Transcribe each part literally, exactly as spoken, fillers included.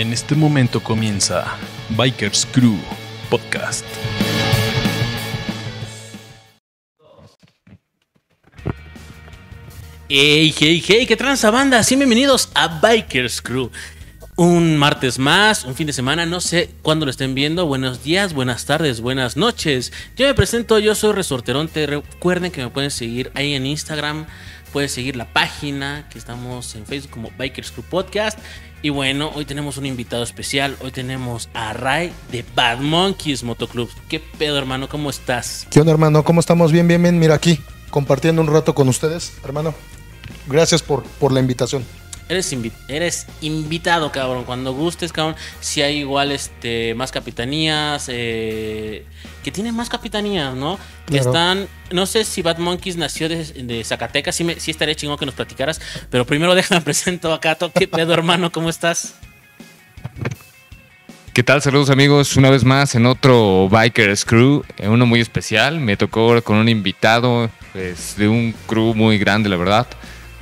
En este momento comienza Bikers Crew Podcast. Hey, hey, hey, qué tranza banda, sí, bienvenidos a Bikers Crew. Un martes más, un fin de semana, no sé cuándo lo estén viendo. Buenos días, buenas tardes, buenas noches. Yo me presento, yo soy Resorterón. Te recuerden que me pueden seguir ahí en Instagram. Puedes seguir la página, que estamos en Facebook como Bikers Crew Podcast. Y bueno, hoy tenemos un invitado especial. Hoy tenemos a Ray de Bad Monkeys Motoclub. ¿Qué pedo, hermano? ¿Cómo estás? ¿Qué onda, hermano? ¿Cómo estamos? Bien, bien, bien. Mira, aquí, compartiendo un rato con ustedes, hermano. Gracias por, por la invitación. Eres, invi- eres invitado, cabrón. Cuando gustes, cabrón. Si hay igual este más capitanías. Eh, que tienen más capitanías, ¿no? Que claro. Están... No sé si Bad Monkeys nació de, de Zacatecas. Sí, me, sí estaría chingón que nos platicaras. Pero primero déjame presento acá. ¿Qué pedo, hermano? ¿Cómo estás? ¿Qué tal? Saludos, amigos. Una vez más en otro Bikers Crew. Uno muy especial. Me tocó con un invitado pues, de un crew muy grande, la verdad.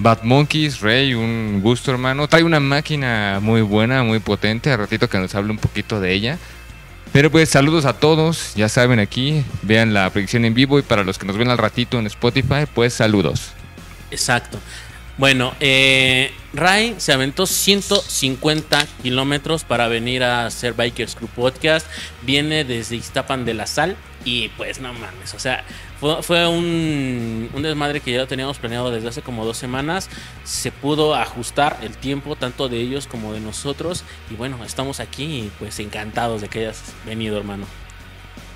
Bad Monkeys, Ray, un gusto, hermano. Trae una máquina muy buena, muy potente. A ratito que nos hable un poquito de ella. Pero pues saludos a todos. Ya saben, aquí vean la predicción en vivo. Y para los que nos ven al ratito en Spotify, pues saludos. Exacto. Bueno, eh, Ray se aventó ciento cincuenta kilómetros para venir a hacer Bikers Crew Podcast. Viene desde Ixtapan de la Sal. Y pues no mames, o sea, fue, fue un, un desmadre que ya lo teníamos planeado desde hace como dos semanas. Se pudo ajustar el tiempo, tanto de ellos como de nosotros. Y bueno, estamos aquí y pues encantados de que hayas venido, hermano.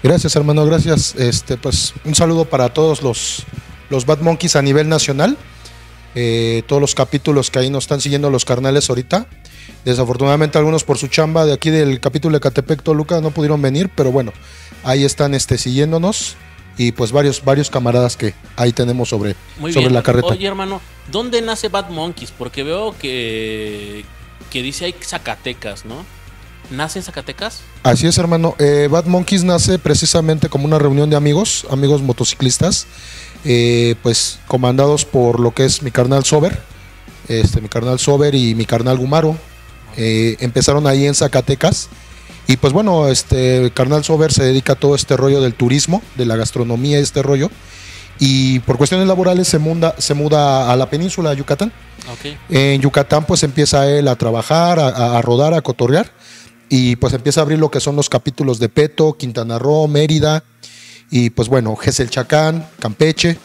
Gracias, hermano, gracias. Este, pues un saludo para todos los, los Bad Monkeys a nivel nacional. Eh, todos los capítulos que ahí nos están siguiendo los carnales ahorita. Desafortunadamente algunos por su chamba de aquí del capítulo de Ecatepec, Toluca, no pudieron venir, pero bueno, ahí están este, siguiéndonos y pues varios, varios camaradas que ahí tenemos sobre, muy sobre bien. La carreta. Oye, hermano, ¿dónde nace Bad Monkeys? Porque veo que, que dice ahí Zacatecas, ¿no? ¿Nace en Zacatecas? Así es, hermano. Eh, Bad Monkeys nace precisamente como una reunión de amigos, amigos motociclistas, eh, pues comandados por lo que es mi carnal Sober, este, mi carnal Sober y mi carnal Gumaro. Eh, empezaron ahí en Zacatecas y pues bueno, este carnal Sober se dedica a todo este rollo del turismo, de la gastronomía, este rollo, y por cuestiones laborales se muda, se muda a la península de Yucatán. Okay. En Yucatán pues empieza él a trabajar, a, a rodar, a cotorrear y pues empieza a abrir lo que son los capítulos de Peto, Quintana Roo, Mérida y pues bueno, Gesel-Chacán, Campeche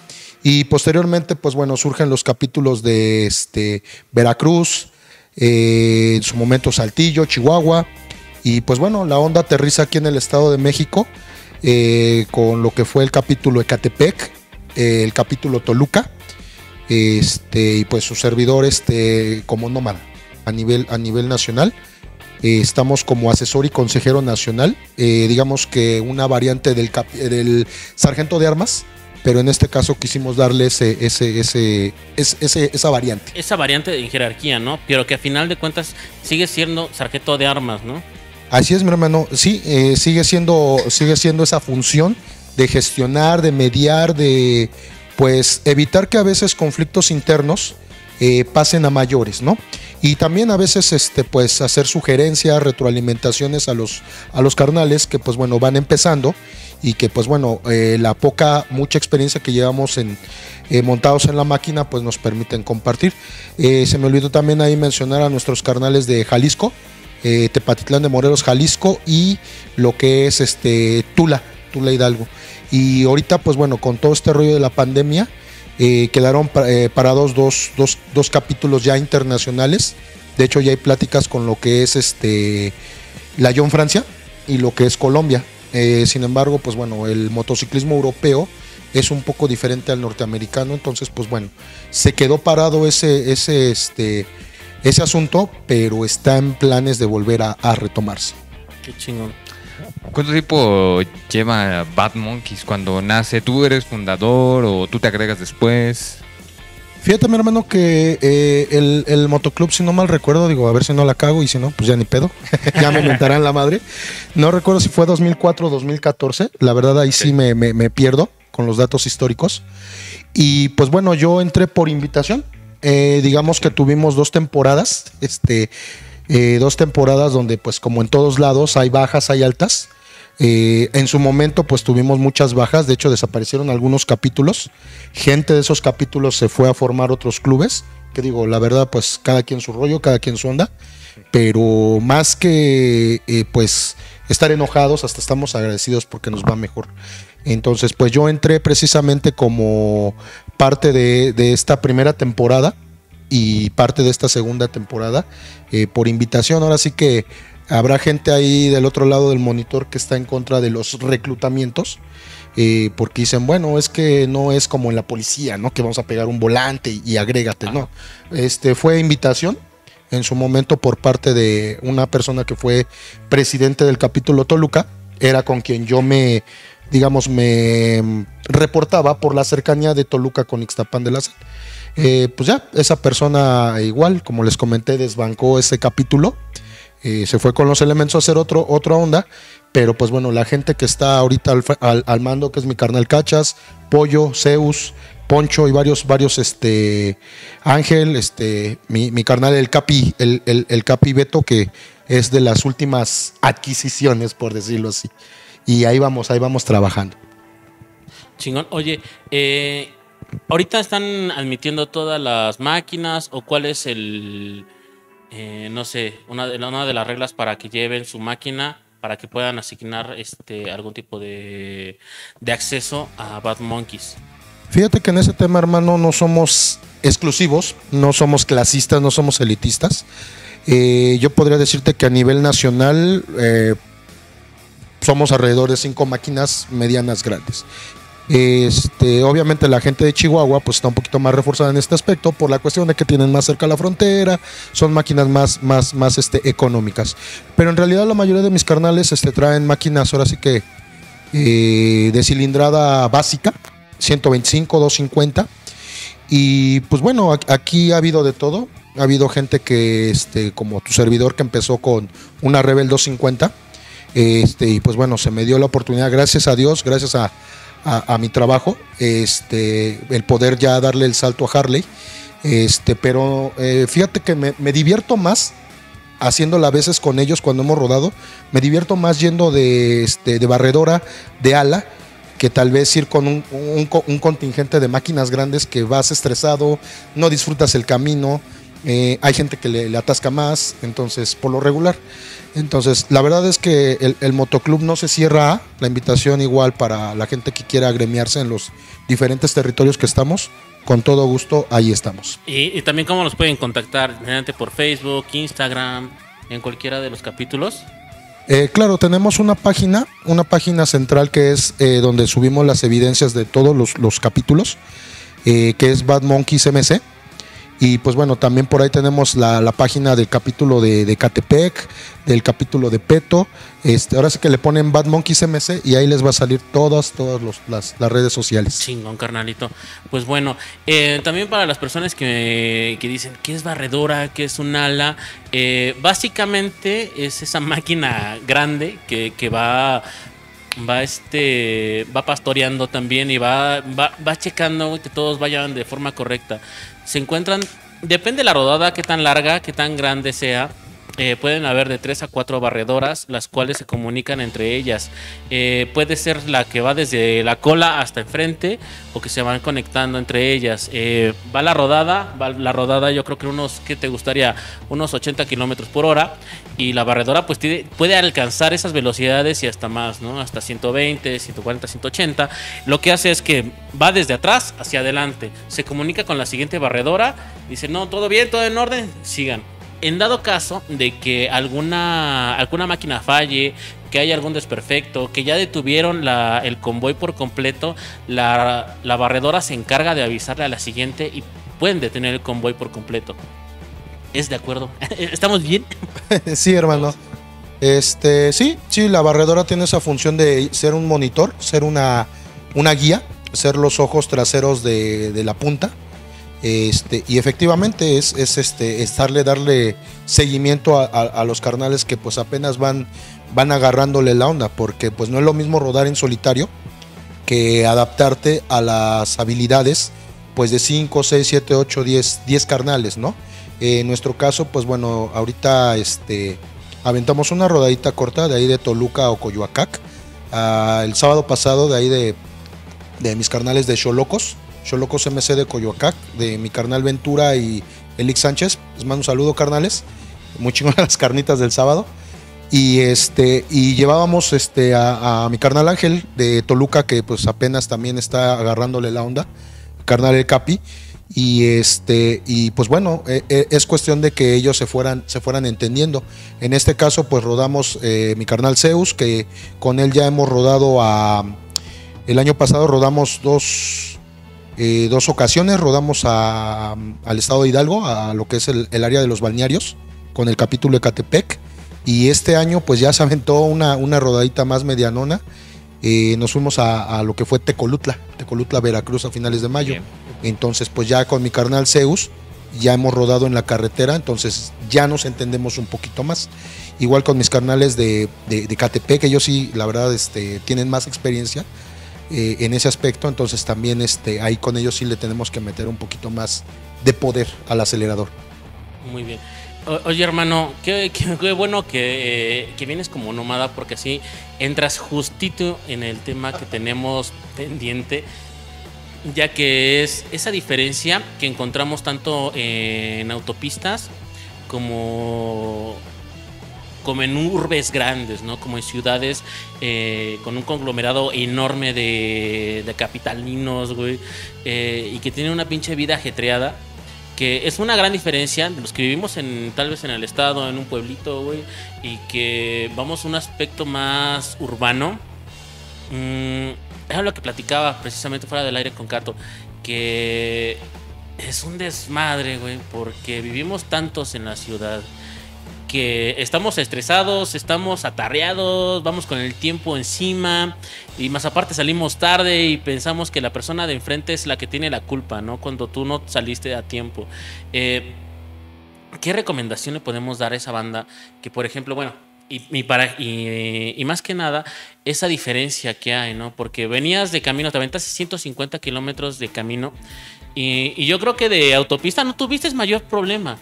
y posteriormente pues bueno, surgen los capítulos de este, Veracruz, Eh, en su momento Saltillo, Chihuahua y pues bueno, la onda aterriza aquí en el Estado de México eh, con lo que fue el capítulo Ecatepec, eh, el capítulo Toluca este, y pues su servidor este, como nómada a nivel, a nivel nacional eh, estamos como asesor y consejero nacional eh, digamos que una variante del, cap- del sargento de armas. Pero en este caso quisimos darle ese, ese, ese, ese, ese, esa variante. Esa variante en jerarquía, ¿no? Pero que a final de cuentas sigue siendo sargento de armas, ¿no? Así es, mi hermano. Sí, eh, sigue siendo, sigue siendo esa función de gestionar, de mediar, de pues evitar que a veces conflictos internos eh, pasen a mayores, ¿no? Y también a veces este, pues, hacer sugerencias, retroalimentaciones a los, a los carnales que pues bueno van empezando. Y que pues bueno, eh, la poca, mucha experiencia que llevamos en, eh, montados en la máquina pues nos permiten compartir. Eh, se me olvidó también ahí mencionar a nuestros carnales de Jalisco, eh, Tepatitlán de Morelos, Jalisco y lo que es este Tula, Tula Hidalgo. Y ahorita pues bueno, con todo este rollo de la pandemia eh, quedaron eh, parados dos, dos, dos capítulos ya internacionales. De hecho ya hay pláticas con lo que es este la John Francia y lo que es Colombia. Eh, sin embargo, pues bueno, el motociclismo europeo es un poco diferente al norteamericano, entonces pues bueno, se quedó parado ese, ese, este, ese asunto, pero está en planes de volver a, a retomarse. Qué chingón. ¿Cuánto tiempo lleva Bad Monkeys cuando nace? ¿Tú eres fundador o tú te agregas después? Fíjate, mi hermano, que eh, el, el motoclub, si no mal recuerdo, digo, a ver si no la cago y si no, pues ya ni pedo, ya me mentarán la madre. No recuerdo si fue dos mil cuatro o dos mil catorce, la verdad ahí sí me, me, me pierdo con los datos históricos. Y pues bueno, yo entré por invitación, eh, digamos que tuvimos dos temporadas, este, eh, dos temporadas donde, pues como en todos lados, hay bajas, hay altas. Eh, en su momento pues tuvimos muchas bajas, de hecho desaparecieron algunos capítulos, gente de esos capítulos se fue a formar otros clubes, que digo, la verdad pues cada quien su rollo, cada quien su onda, pero más que eh, pues estar enojados, hasta estamos agradecidos porque nos va mejor. Entonces pues yo entré precisamente como parte de, de esta primera temporada y parte de esta segunda temporada eh, por invitación. Ahora sí que habrá gente ahí del otro lado del monitor que está en contra de los reclutamientos, eh, porque dicen, bueno, es que no es como en la policía, ¿no? Que vamos a pegar un volante y, y agrégate, ¿no? Este, fue invitación en su momento por parte de una persona que fue presidente del capítulo Toluca, era con quien yo me, digamos, me reportaba por la cercanía de Toluca con Ixtapan de la Sal. Eh, pues ya, esa persona igual, como les comenté, desbancó ese capítulo. Eh, se fue con los elementos a hacer otro, otra onda, pero pues bueno, la gente que está ahorita al, al, al mando, que es mi carnal Cachas, Pollo, Zeus, Poncho y varios, varios, este, Ángel, este, mi, mi carnal el Capi, el, el, el Capi Beto, que es de las últimas adquisiciones, por decirlo así, y ahí vamos, ahí vamos trabajando. Chingón. Oye, eh, ¿ahorita están admitiendo todas las máquinas o cuál es el... Eh, no sé, una de, una de las reglas para que lleven su máquina, para que puedan asignar este, algún tipo de, de acceso a Bad Monkeys? Fíjate que en ese tema, hermano, no somos exclusivos, no somos clasistas, no somos elitistas. Eh, yo podría decirte que a nivel nacional eh, somos alrededor de cinco máquinas medianas grandes. Este, obviamente la gente de Chihuahua pues está un poquito más reforzada en este aspecto por la cuestión de que tienen más cerca la frontera, son máquinas más, más, más este, económicas, pero en realidad la mayoría de mis carnales este, traen máquinas ahora sí que eh, de cilindrada básica, ciento veinticinco, doscientos cincuenta, y pues bueno, aquí ha habido de todo, ha habido gente que este, como tu servidor, que empezó con una Rebel doscientos cincuenta, este, y pues bueno, se me dio la oportunidad, gracias a Dios, gracias a A, a mi trabajo, este, el poder ya darle el salto a Harley, este, pero eh, fíjate que me, me divierto más haciéndola a veces con ellos cuando hemos rodado, me divierto más yendo de, este, de barredora, de ala, que tal vez ir con un, un, un contingente de máquinas grandes que vas estresado, no disfrutas el camino, eh, hay gente que le, le atasca más, entonces por lo regular. Entonces, la verdad es que el, el motoclub no se cierra a la invitación, igual para la gente que quiera agremiarse en los diferentes territorios que estamos, con todo gusto, ahí estamos. Y, y también cómo nos pueden contactar, mediante por Facebook, Instagram, en cualquiera de los capítulos. Eh, claro, tenemos una página, una página central que es eh, donde subimos las evidencias de todos los, los capítulos, eh, que es Bad Monkeys M C. Y pues bueno, también por ahí tenemos la, la página del capítulo de, de Ecatepec, del capítulo de Peto. Este, ahora sí que le ponen Bad Monkeys M C y ahí les va a salir todas, todas los, las, las redes sociales. Chingón, carnalito. Pues bueno, eh, también para las personas que, que dicen que es barredora, que es un ala, eh, básicamente es esa máquina grande que, que va... Va este va pastoreando también y va, va, va checando que todos vayan de forma correcta. Se encuentran, depende de la rodada, qué tan larga, qué tan grande sea. Eh, pueden haber de tres a cuatro barredoras, las cuales se comunican entre ellas. Eh, puede ser la que va desde la cola hasta enfrente o que se van conectando entre ellas. Eh, va la rodada, va la rodada yo creo que unos, ¿qué te gustaría? Unos ochenta kilómetros por hora, y la barredora pues tiene, puede alcanzar esas velocidades y hasta más, ¿no? Hasta ciento veinte, ciento cuarenta, ciento ochenta. Lo que hace es que va desde atrás hacia adelante, se comunica con la siguiente barredora, dice, no, todo bien, todo en orden, sigan. En dado caso de que alguna, alguna máquina falle, que haya algún desperfecto, que ya detuvieron la, el convoy por completo, la, la barredora se encarga de avisarle a la siguiente y pueden detener el convoy por completo. ¿Es de acuerdo? ¿Estamos bien? Sí, hermano. Este, sí, sí, la barredora tiene esa función de ser un monitor, ser una, una guía, ser los ojos traseros de, de la punta. Este, y efectivamente es, es este estarle darle seguimiento a, a, a los carnales que pues apenas van, van agarrándole la onda, porque pues no es lo mismo rodar en solitario que adaptarte a las habilidades pues de cinco, seis, siete, ocho, diez, diez carnales, ¿no? Eh, en nuestro caso, pues bueno, ahorita este, aventamos una rodadita corta de ahí de Toluca o Coyoacac. Ah, el sábado pasado de ahí de, de mis carnales de Cholocos, Cholocos M C de Coyoacac, de mi carnal Ventura y Elix Sánchez. Les mando un saludo, carnales. Muy chingonas las carnitas del sábado. Y este y llevábamos este a, a mi carnal Ángel de Toluca, que pues apenas también está agarrándole la onda, mi carnal el Capi. Y este y pues bueno, eh, eh, es cuestión de que ellos se fueran se fueran entendiendo. En este caso pues rodamos eh, mi carnal Zeus, que con él ya hemos rodado a el año pasado rodamos dos eh, dos ocasiones, rodamos a, al estado de Hidalgo, a lo que es el, el área de los balnearios con el capítulo Ecatepec. Y este año pues ya se aventó una, una rodadita más medianona. Eh, nos fuimos a, a lo que fue Tecolutla, Tecolutla Veracruz a finales de mayo. Bien. Entonces pues ya con mi carnal Zeus ya hemos rodado en la carretera, entonces ya nos entendemos un poquito más. Igual con mis carnales de, de, de Catepec, que ellos sí, la verdad, este, tienen más experiencia eh, en ese aspecto, entonces también este, ahí con ellos sí le tenemos que meter un poquito más de poder al acelerador. Muy bien. Oye, hermano, qué, qué, qué bueno que, eh, que vienes como nómada, porque así entras justito en el tema que tenemos pendiente, ya que es esa diferencia que encontramos tanto en autopistas como, como en urbes grandes, ¿no? Como en ciudades eh, con un conglomerado enorme de, de capitalinos, güey, eh, y que tienen una pinche vida ajetreada. Que es una gran diferencia de los que vivimos en, tal vez en el estado, en un pueblito, güey, y que vamos a un aspecto más urbano. Mm, era lo que platicaba precisamente fuera del aire con Cato, que es un desmadre, güey, porque vivimos tantos en la ciudad que estamos estresados, estamos atareados, vamos con el tiempo encima, y más aparte salimos tarde y pensamos que la persona de enfrente es la que tiene la culpa, ¿no? Cuando tú no saliste a tiempo. Eh, ¿Qué recomendación le podemos dar a esa banda? Que, por ejemplo, bueno, y, y, para, y, y más que nada, esa diferencia que hay, ¿no? Porque venías de camino, te aventaste ciento cincuenta kilómetros de camino, y, y yo creo que de autopista no tuviste mayor problema.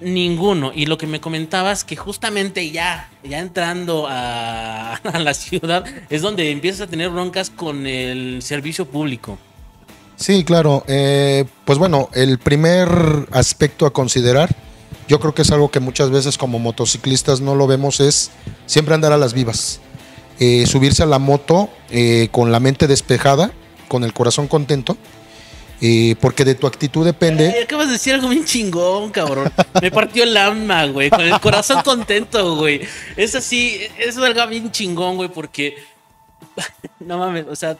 Ninguno. Y lo que me comentabas que justamente ya, ya entrando a, a la ciudad es donde empiezas a tener broncas con el servicio público. Sí, claro. Eh, pues bueno, el primer aspecto a considerar, yo creo que es algo que muchas veces como motociclistas no lo vemos, es siempre andar a las vivas. Eh, subirse a la moto eh, con la mente despejada, con el corazón contento. Eh, porque de tu actitud depende. Ay, acabas de decir algo bien chingón, cabrón. Me partió el alma, güey. Con el corazón contento, güey. Es así, es algo bien chingón, güey. Porque, no mames, o sea,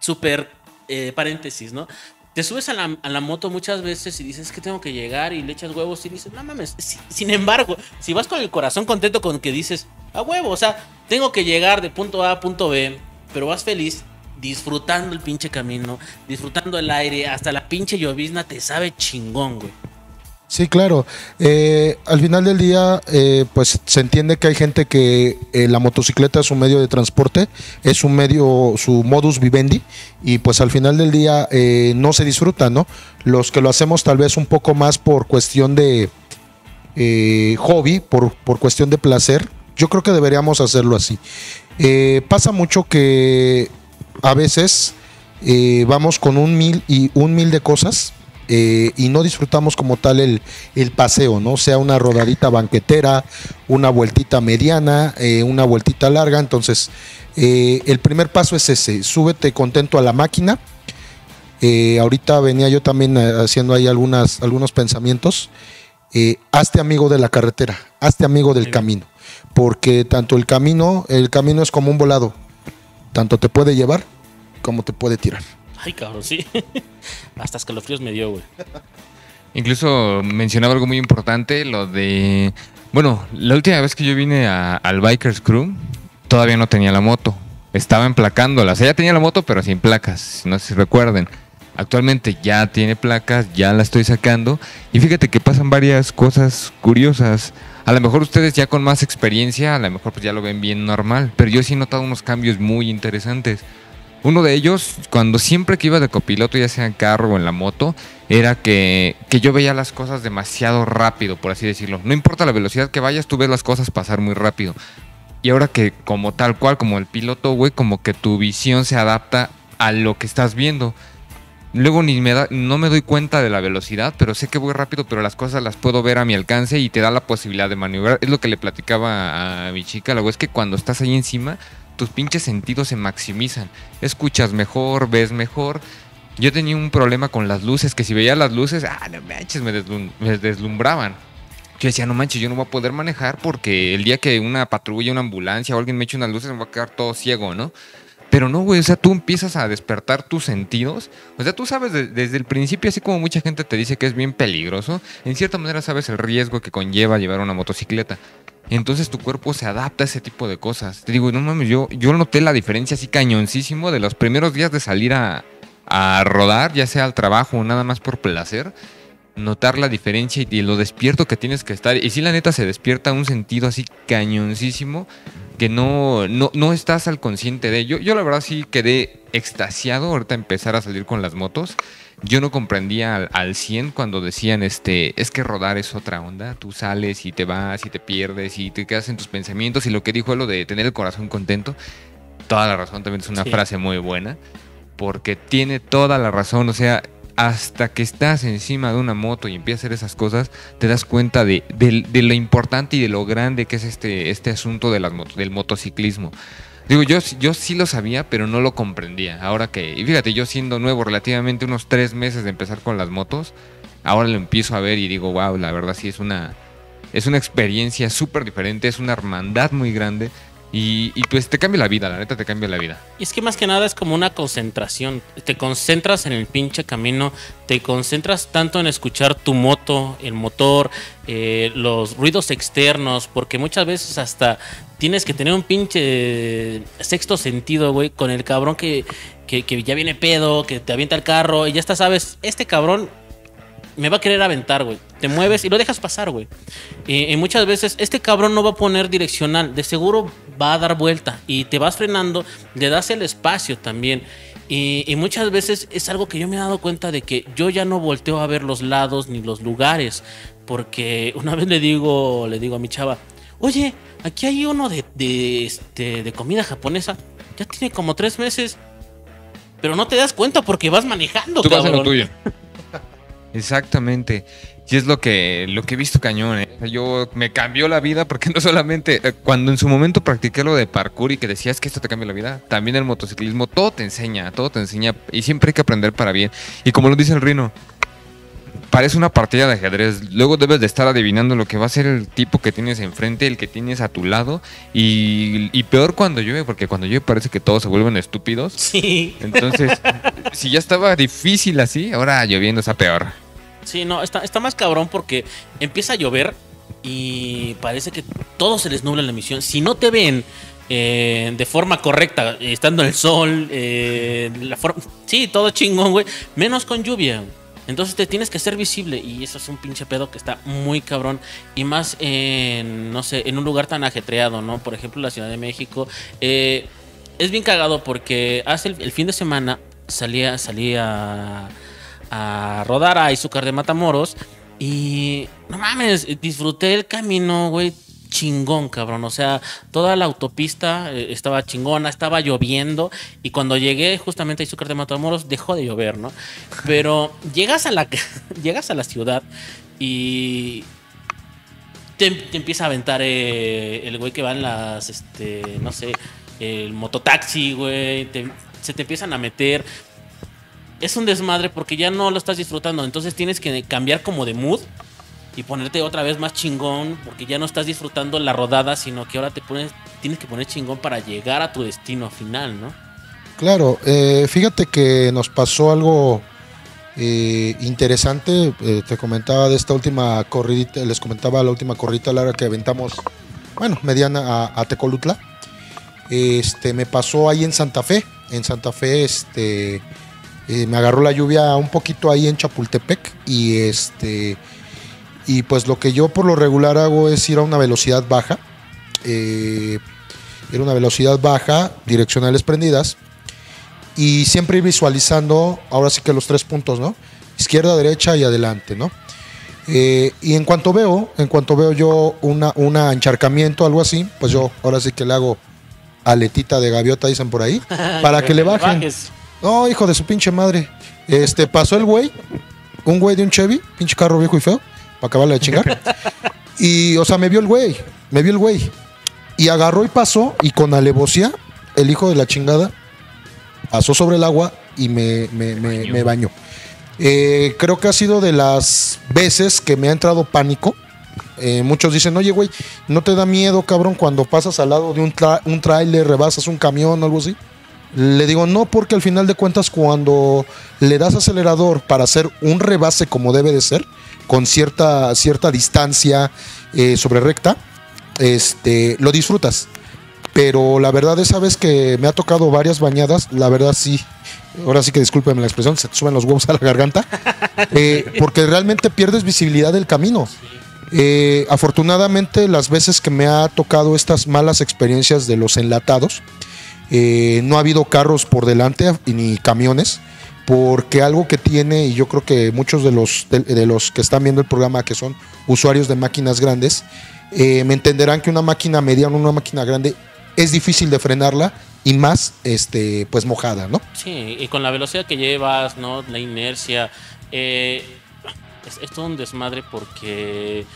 súper eh, paréntesis, ¿no? Te subes a la, a la moto muchas veces y dices que tengo que llegar y le echas huevos y dices, no mames. Si, sin embargo, si vas con el corazón contento con que dices, a huevo, o sea, tengo que llegar de punto A a punto B, pero vas feliz, disfrutando el pinche camino, disfrutando el aire, hasta la pinche llovizna te sabe chingón, güey. Sí, claro. Eh, al final del día, eh, pues se entiende que hay gente que eh, la motocicleta es un medio de transporte, es un medio, su modus vivendi, y pues al final del día eh, no se disfruta, ¿no? Los que lo hacemos tal vez un poco más por cuestión de eh, hobby, por, por cuestión de placer, yo creo que deberíamos hacerlo así. Eh, pasa mucho que a veces eh, vamos con un mil y un mil de cosas eh, y no disfrutamos como tal el, el paseo, ¿no? O sea, una rodadita banquetera, una vueltita mediana, eh, una vueltita larga. Entonces, eh, el primer paso es ese, súbete contento a la máquina. Eh, ahorita venía yo también haciendo ahí algunas, algunos pensamientos. Eh, hazte amigo de la carretera, hazte amigo del camino, porque tanto el camino, el camino es como un volado. Tanto te puede llevar como te puede tirar. Ay, cabrón, sí. Hasta escalofríos me dio, güey. Incluso mencionaba algo muy importante, lo de... Bueno, la última vez que yo vine a, al Bikers Crew, todavía no tenía la moto. Estaba emplacándola. O sea, ya tenía la moto, pero sin placas. No sé si recuerden. Actualmente ya tiene placas, ya la estoy sacando. Y fíjate que pasan varias cosas curiosas. A lo mejor ustedes ya con más experiencia, a lo mejor pues ya lo ven bien normal, pero yo sí he notado unos cambios muy interesantes. Uno de ellos, cuando siempre que iba de copiloto, ya sea en carro o en la moto, era que, que yo veía las cosas demasiado rápido, por así decirlo. No importa la velocidad que vayas, tú ves las cosas pasar muy rápido. Y ahora que como tal cual, como el piloto, güey, como que tu visión se adapta a lo que estás viendo. Luego ni me da, no me doy cuenta de la velocidad, pero sé que voy rápido, pero las cosas las puedo ver a mi alcance y te da la posibilidad de maniobrar. Es lo que le platicaba a mi chica, la güey, es que cuando estás ahí encima, tus pinches sentidos se maximizan. Escuchas mejor, ves mejor. Yo tenía un problema con las luces, que si veía las luces, ah, no manches, me, deslum me deslumbraban. Yo decía, no manches, yo no voy a poder manejar porque el día que una patrulla, una ambulancia o alguien me eche unas luces, me voy a quedar todo ciego, ¿no? Pero no, güey, o sea, tú empiezas a despertar tus sentidos. O sea, tú sabes de, desde el principio, así como mucha gente te dice que es bien peligroso, en cierta manera sabes el riesgo que conlleva llevar una motocicleta. Entonces tu cuerpo se adapta a ese tipo de cosas. Te digo, no mames, yo, yo noté la diferencia así cañoncísimo de los primeros días de salir a, a rodar, ya sea al trabajo o nada más por placer. Notar la diferencia y, y lo despierto que tienes que estar. Y sí, la neta, se despierta un sentido así cañoncísimo que no, no, no estás al consciente de ello. Yo, yo la verdad sí quedé extasiado ahorita empezar a salir con las motos. Yo no comprendía al, al cien cuando decían, este, es que rodar es otra onda. Tú sales y te vas y te pierdes y te quedas en tus pensamientos. Y lo que dijo él, lo de tener el corazón contento, toda la razón, también es una sí. frase muy buena, porque tiene toda la razón. O sea, hasta que estás encima de una moto y empiezas a hacer esas cosas, te das cuenta de, de, de lo importante y de lo grande que es este, este asunto de las motos, del motociclismo. Digo, yo, yo sí lo sabía, pero no lo comprendía. Ahora que, y fíjate, yo siendo nuevo, relativamente unos tres meses de empezar con las motos, ahora lo empiezo a ver y digo, wow, la verdad sí es una, es una experiencia súper diferente, es una hermandad muy grande y, y pues te cambia la vida, la neta te cambia la vida. Y es que más que nada es como una concentración, te concentras en el pinche camino, te concentras tanto en escuchar tu moto, el motor, eh, los ruidos externos, porque muchas veces hasta... tienes que tener un pinche sexto sentido, güey, con el cabrón que, que, que ya viene pedo, que te avienta el carro y ya está, sabes, este cabrón me va a querer aventar, güey. Te mueves y lo dejas pasar, güey. Y, y muchas veces este cabrón no va a poner direccional, de seguro va a dar vuelta y te vas frenando, le das el espacio también. Y, y muchas veces es algo que yo me he dado cuenta de que yo ya no volteo a ver los lados ni los lugares, porque una vez le digo, le digo a mi chava, oye, aquí hay uno de, de, este, de comida japonesa. Ya tiene como tres meses. Pero no te das cuenta porque vas manejando, tú cabrón. Vas en lo tuyo. Exactamente. Y es lo que, lo que he visto cañón, ¿eh? Yo, me cambió la vida porque no solamente... Eh, cuando en su momento practiqué lo de parkour y que decías que esto te cambia la vida, también el motociclismo, todo te enseña, todo te enseña. Y siempre hay que aprender para bien. Y como lo dice el Rino... parece una partida de ajedrez. Luego debes de estar adivinando lo que va a ser el tipo que tienes enfrente, el que tienes a tu lado. Y, y peor cuando llueve, porque cuando llueve parece que todos se vuelven estúpidos. Sí. Entonces, si ya estaba difícil así, ahora lloviendo está peor. Sí, no, está, está más cabrón porque empieza a llover y parece que todos se les nubla la misión. Si no te ven eh, de forma correcta, estando en el sol, eh, la forma, sí, todo chingón, güey, menos con lluvia. Entonces te tienes que ser visible y eso es un pinche pedo que está muy cabrón. Y más en, no sé, en un lugar tan ajetreado, ¿no? Por ejemplo, la Ciudad de México. Eh, es bien cagado porque hace el, el fin de semana salía, salía a, a rodar a Izúcar de Matamoros. Y no mames, disfruté el camino, güey. Chingón, cabrón, o sea, toda la autopista estaba chingona, estaba lloviendo y cuando llegué justamente a Izúcar de Matamoros dejó de llover, ¿no? Pero llegas a la, llegas a la ciudad y te, te empieza a aventar eh, el güey que va en las, este, no sé, el mototaxi, güey, te, se te empiezan a meter. Es un desmadre porque ya no lo estás disfrutando, entonces tienes que cambiar como de mood. Y ponerte otra vez más chingón, porque ya no estás disfrutando la rodada, sino que ahora te pones, tienes que poner chingón para llegar a tu destino final, ¿no? Claro, eh, fíjate que nos pasó algo eh, interesante. Eh, te comentaba de esta última corridita, les comentaba la última corridita larga que aventamos, bueno, mediana a, a Tecolutla. Este, me pasó ahí en Santa Fe. En Santa Fe, este, eh, me agarró la lluvia un poquito ahí en Chapultepec y este. Y pues lo que yo por lo regular hago es ir a una velocidad baja, eh, ir a una velocidad baja, direccionales prendidas, y siempre ir visualizando, ahora sí que los tres puntos, ¿no? Izquierda, derecha y adelante, ¿no? Eh, y en cuanto veo, en cuanto veo yo una, un encharcamiento, algo así, pues yo ahora sí que le hago aletita de gaviota, dicen por ahí, para que le bajen. No, hijo de su pinche madre. Este, pasó el güey, un güey de un Chevy, pinche carro viejo y feo, para acabarle de chingar. Y, o sea, me vio el güey, me vio el güey. Y agarró y pasó, y con alevosía, el hijo de la chingada pasó sobre el agua y me, me, me, me bañó. Eh, creo que ha sido de las veces que me ha entrado pánico. Eh, muchos dicen, oye, güey, ¿no te da miedo, cabrón, cuando pasas al lado de un, tra un tráiler, rebasas un camión o algo así? Le digo, no, porque al final de cuentas, cuando le das acelerador para hacer un rebase como debe de ser, con cierta, cierta distancia eh, sobre recta, este, lo disfrutas. Pero la verdad, esa vez que me ha tocado varias bañadas, la verdad sí, ahora sí que discúlpenme la expresión, se te suben los huevos a la garganta, eh, porque realmente pierdes visibilidad del camino. Eh, afortunadamente, las veces que me ha tocado estas malas experiencias de los enlatados, eh, no ha habido carros por delante ni camiones, porque algo que tiene, y yo creo que muchos de los, de, de los que están viendo el programa, que son usuarios de máquinas grandes, eh, me entenderán que una máquina mediana, una máquina grande, es difícil de frenarla, y más este pues mojada, ¿no? Sí, y con la velocidad que llevas, ¿no? La inercia. Eh, es, es todo un desmadre porque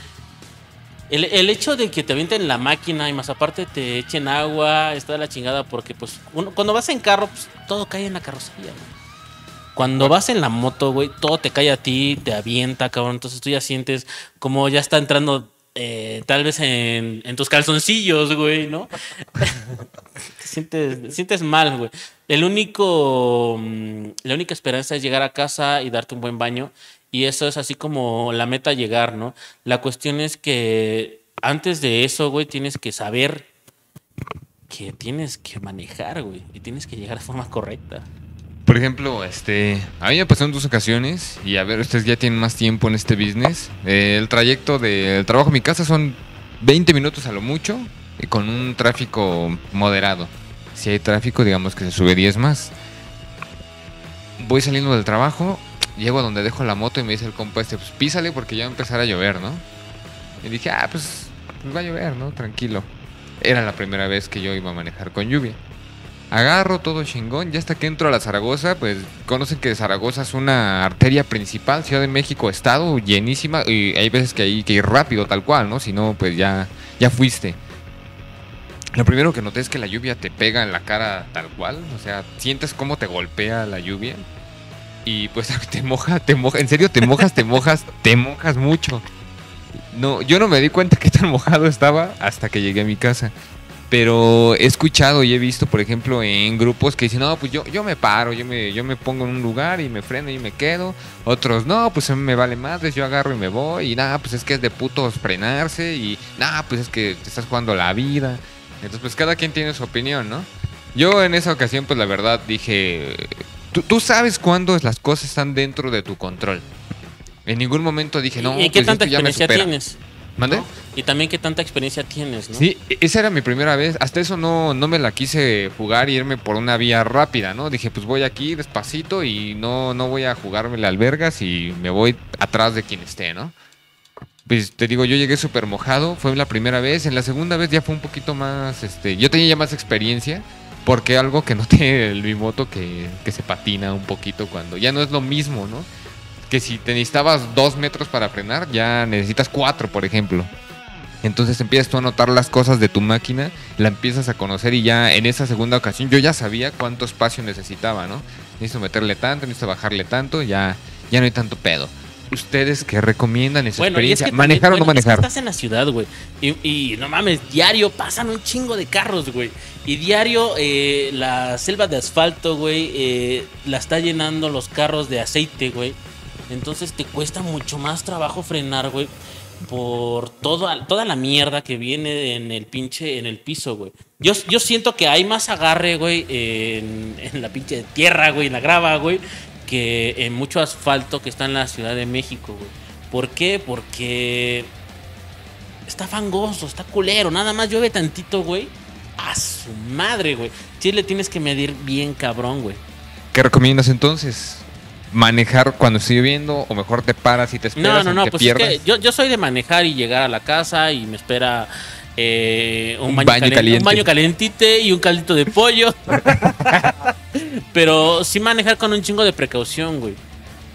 el, el hecho de que te avienten la máquina y más aparte te echen agua, está de la chingada, porque pues uno, cuando vas en carro, pues todo cae en la carrocería, ¿no? Cuando vas en la moto, güey, todo te cae a ti, te avienta, cabrón. Entonces tú ya sientes como ya está entrando... Eh, tal vez en, en tus calzoncillos, güey, ¿no? te, sientes, te sientes mal, güey. El único, la única esperanza es llegar a casa y darte un buen baño. Y eso es así como la meta, llegar, ¿no? La cuestión es que antes de eso, güey, tienes que saber que tienes que manejar, güey. Y tienes que llegar de forma correcta. Por ejemplo, este, a mí me pasaron dos ocasiones, y a ver, ustedes ya tienen más tiempo en este business. Eh, el trayecto del trabajo a mi casa son veinte minutos a lo mucho, y con un tráfico moderado. Si hay tráfico, digamos que se sube diez más. Voy saliendo del trabajo, llego a donde dejo la moto y me dice el compa este, pues písale porque ya va a empezar a llover, ¿no? Y dije, ah, pues, pues va a llover, ¿no? Tranquilo. Era la primera vez que yo iba a manejar con lluvia. Agarro todo chingón, ya hasta que entro a la Zaragoza, pues conocen que Zaragoza es una arteria principal, Ciudad de México, estado, llenísima, y hay veces que hay que ir rápido tal cual, ¿no? Si no, pues ya, ya fuiste. Lo primero que noté es que la lluvia te pega en la cara tal cual, o sea, sientes cómo te golpea la lluvia y pues te moja, te moja, en serio te mojas, te mojas, te mojas mucho. No, yo no me di cuenta que tan mojado estaba hasta que llegué a mi casa. Pero he escuchado y he visto, por ejemplo, en grupos que dicen, no, pues yo, yo me paro, yo me, yo me pongo en un lugar y me freno y me quedo. Otros, no, pues a mí me vale madres, yo agarro y me voy. Y nada, pues es que es de putos frenarse y nada, pues es que te estás jugando la vida. Entonces, pues cada quien tiene su opinión, ¿no? Yo en esa ocasión, pues la verdad dije, tú, tú sabes cuándo las cosas están dentro de tu control. En ningún momento dije, no, ¿y qué pues tanta esto ya me supera? Tienes? ¿Mande? ¿No? Y también qué tanta experiencia tienes, ¿no? Sí, esa era mi primera vez. Hasta eso no, no me la quise jugar y irme por una vía rápida, ¿no? Dije, pues voy aquí despacito y no, no voy a jugarme la alberga si me voy atrás de quien esté, ¿no? Pues te digo, yo llegué súper mojado. Fue la primera vez. En la segunda vez ya fue un poquito más... este, yo tenía ya más experiencia porque algo que noté en mi moto que, que se patina un poquito cuando... Ya no es lo mismo, ¿no? Que si te necesitabas dos metros para frenar, ya necesitas cuatro, por ejemplo. Entonces empiezas tú a notar las cosas de tu máquina, la empiezas a conocer y ya en esa segunda ocasión yo ya sabía cuánto espacio necesitaba, ¿no? Necesito meterle tanto, necesito bajarle tanto, ya, ya no hay tanto pedo. ¿Ustedes qué recomiendan esa bueno, experiencia? Es que ¿manejar también, o no bueno, manejar? Es que estás en la ciudad, güey. Y, y no mames, diario pasan un chingo de carros, güey. Y diario eh, la selva de asfalto, güey, eh, la está llenando los carros de aceite, güey. Entonces te cuesta mucho más trabajo frenar, güey, por toda, toda la mierda que viene en el pinche, en el piso, güey. Yo, yo siento que hay más agarre, güey, en, en la pinche tierra, güey, en la grava, güey, que en mucho asfalto que está en la Ciudad de México, güey. ¿Por qué? Porque está fangoso, está culero, nada más llueve tantito, güey. A su madre, güey. Sí le tienes que medir bien cabrón, güey. ¿Qué recomiendas entonces? ¿Manejar cuando esté lloviendo o mejor te paras y te esperas? No, no, no, pues es que yo, yo soy de manejar y llegar a la casa y me espera eh, un, un, baño baño caliente. un baño calientite y un caldito de pollo. Pero sí manejar con un chingo de precaución, güey.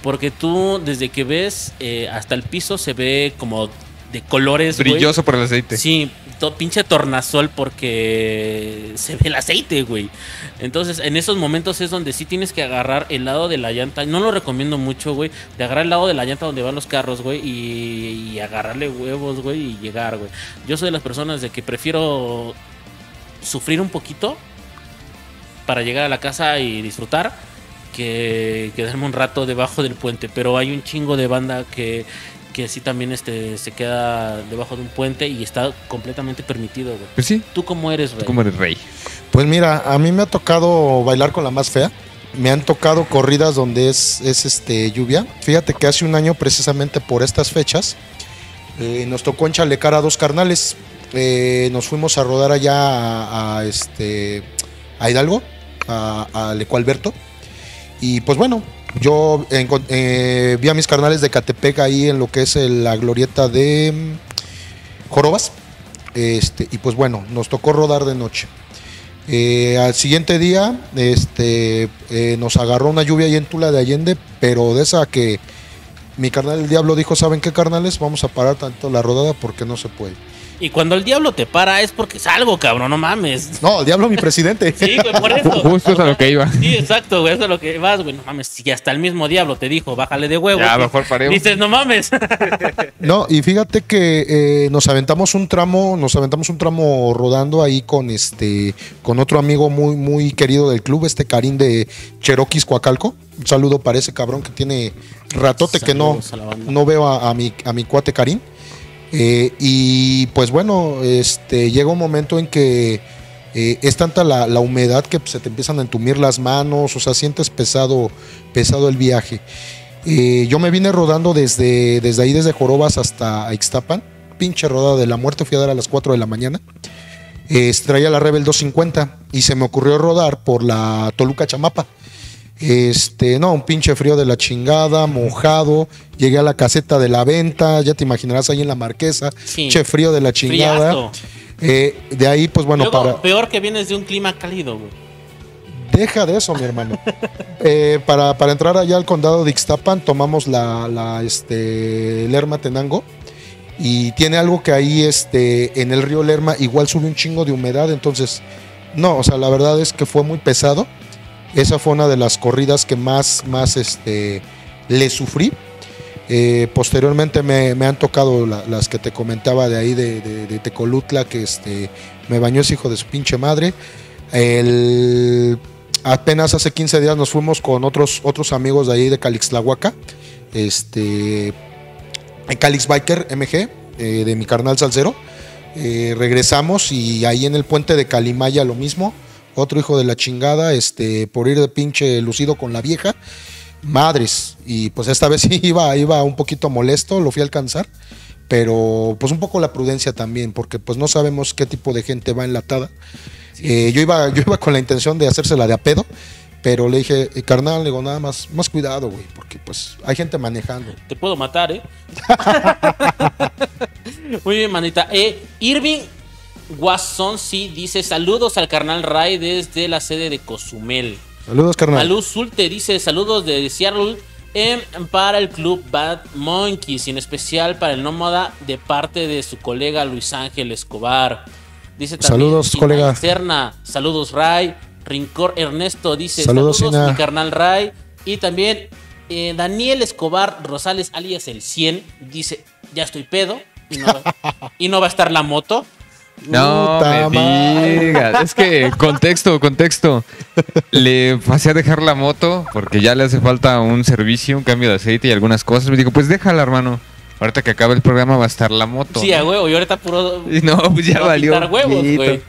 Porque tú, desde que ves eh, hasta el piso, se ve como de colores, güey. Brilloso por el aceite. Sí, todo pinche tornasol porque se ve el aceite, güey. Entonces, en esos momentos es donde sí tienes que agarrar el lado de la llanta. No lo recomiendo mucho, güey, de agarrar el lado de la llanta donde van los carros, güey, y, y agarrarle huevos, güey, y llegar, güey. Yo soy de las personas de que prefiero sufrir un poquito para llegar a la casa y disfrutar, que quedarme un rato debajo del puente. Pero hay un chingo de banda que, que sí también este, se queda debajo de un puente y está completamente permitido, güey. Pues sí. ¿Tú cómo eres, Rey? ¿Tú cómo eres, Rey? Pues mira, a mí me ha tocado bailar con la más fea. Me han tocado corridas donde es, es este, lluvia. Fíjate que hace un año, precisamente por estas fechas, eh, nos tocó enchalecar a dos carnales. Eh, nos fuimos a rodar allá a, a, este, a Hidalgo, a, a Leco Alberto. Y pues bueno, yo eh, eh, vi a mis carnales de Ecatepec ahí en lo que es el, la glorieta de Jorobas. Este, y pues bueno, nos tocó rodar de noche. Eh, al siguiente día este, eh, nos agarró una lluvia ahí en Tula de Allende, pero de esa que mi carnal el Diablo dijo, ¿saben qué, carnales? Vamos a parar tanto la rodada porque no se puede. Y cuando el Diablo te para es porque salgo, cabrón, no mames. No, el Diablo mi presidente. Sí, güey, por eso. Justo es a lo que iba. Sí, exacto, güey, eso es a lo que vas, güey. No mames, si hasta el mismo Diablo te dijo, bájale de huevo. Ya, mejor paremos. Dices, no mames. No, y fíjate que eh, nos aventamos un tramo, nos aventamos un tramo rodando ahí con este, con otro amigo muy, muy querido del club, este Karim de Cheroquis, Coacalco. Un saludo para ese cabrón que tiene ratote Saludos que no, no veo a, a, mi, a mi cuate Karim. Eh, y pues bueno, este, llega un momento en que eh, es tanta la, la humedad que se te empiezan a entumir las manos, o sea, sientes pesado, pesado el viaje. Eh, yo me vine rodando desde, desde ahí, desde Jorobas hasta Ixtapan, pinche rodada de la muerte, fui a dar a las cuatro de la mañana. Eh, traía la Rebel doscientos cincuenta y se me ocurrió rodar por la Toluca Chamapa. Este, no, un pinche frío de la chingada, mojado. Llegué a la caseta de la venta, ya te imaginarás ahí en la Marquesa. Sí. Che, frío de la chingada. Eh, de ahí, pues bueno, luego, para. Peor que vienes de un clima cálido, güey. Deja de eso, mi hermano. eh, para, para entrar allá al condado de Ixtapan, tomamos la, la este, Lerma Tenango. Y tiene algo que ahí, este, en el río Lerma, igual sube un chingo de humedad. Entonces, no, o sea, la verdad es que fue muy pesado. Esa fue una de las corridas que más, más este, le sufrí. Eh, posteriormente me, me han tocado la, las que te comentaba de ahí, de, de, de Tecolutla, que este, me bañó ese hijo de su pinche madre. El, apenas hace quince días nos fuimos con otros, otros amigos de ahí de Calixtlahuaca, este, Calix Biker M G, eh, de mi carnal Salcero. Eh, regresamos y ahí en el puente de Calimaya lo mismo. Otro hijo de la chingada, este, por ir de pinche lucido con la vieja, madres, y pues esta vez sí iba, iba un poquito molesto, lo fui a alcanzar, pero pues un poco la prudencia también, porque pues no sabemos qué tipo de gente va enlatada. Sí. Eh, yo, iba, yo iba con la intención de hacérsela de a pedo, pero le dije, eh, carnal, le digo, nada más, más cuidado, güey, porque pues hay gente manejando. Te puedo matar, ¿eh? Muy bien, manita. Eh, Irving Guasón sí dice, saludos al carnal Ray desde la sede de Cozumel. Saludos, carnal. Aluz Zulte dice, saludos de Seattle eh, para el club Bad Monkeys, y en especial para el nómada de parte de su colega Luis Ángel Escobar. Dice también, saludos, Sina colega. Externa, saludos, Ray. Rincor Ernesto dice, saludos, saludos mi carnal Ray. Y también eh, Daniel Escobar Rosales, alias el cien, dice, ya estoy pedo y no va, y no va a estar la moto. No Uta me madre. digas, es que contexto, contexto. Le pasé a dejar la moto porque ya le hace falta un servicio, un cambio de aceite y algunas cosas. Me dijo, pues déjala, hermano. Ahorita que acabe el programa va a estar la moto. Sí, a huevo, y ahorita puro. No, pues ya valió. Huevos, güey.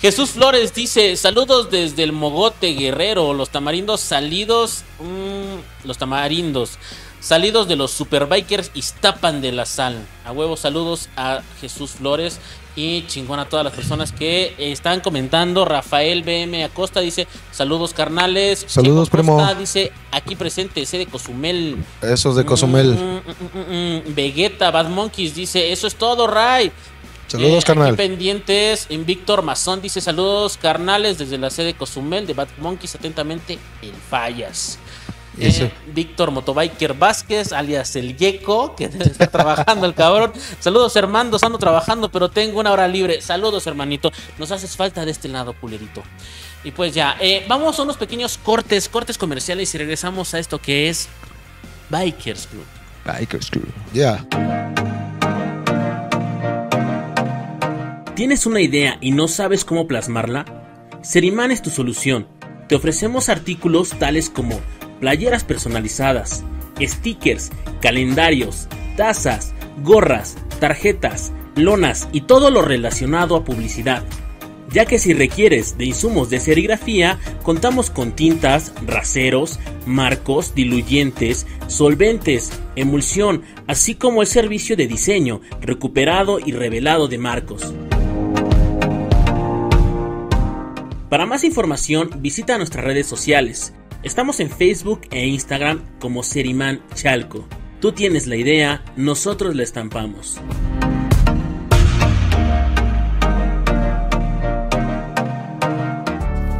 Jesús Flores dice, saludos desde el Mogote Guerrero, los tamarindos salidos. Mmm, los tamarindos. salidos de los Superbikers Ixtapan de la Sal. A huevo, saludos a Jesús Flores y chingón a todas las personas que están comentando. Rafael B M Acosta dice, saludos carnales. Saludos, primo. Dice, aquí presente, ese de Cozumel. Eso es de Cozumel. Mm, mm, mm, mm. Vegeta, Bad Monkeys dice, eso es todo, Ray. Saludos, eh, carnal. Aquí pendientes. En Víctor Mazón dice, saludos carnales desde la sede de Cozumel de Bad Monkeys, atentamente el Fallas. Eh, Víctor Motobiker Vázquez, alias el Gecko, que está trabajando el cabrón. Saludos, hermanos, ando trabajando, pero tengo una hora libre. Saludos, hermanito. Nos haces falta de este lado, culerito. Y pues ya, eh, vamos a unos pequeños cortes, cortes comerciales y regresamos a esto que es Bikers Crew. Bikers Crew. Ya. Yeah. ¿Tienes una idea y no sabes cómo plasmarla? Seriman es tu solución. Te ofrecemos artículos tales como playeras personalizadas, stickers, calendarios, tazas, gorras, tarjetas, lonas y todo lo relacionado a publicidad. Ya que si requieres de insumos de serigrafía, contamos con tintas, raseros, marcos, diluyentes, solventes, emulsión, así como el servicio de diseño, recuperado y revelado de marcos. Para más información, visita nuestras redes sociales. Estamos en Facebook e Instagram como Seriman Chalco. Tú tienes la idea, nosotros la estampamos.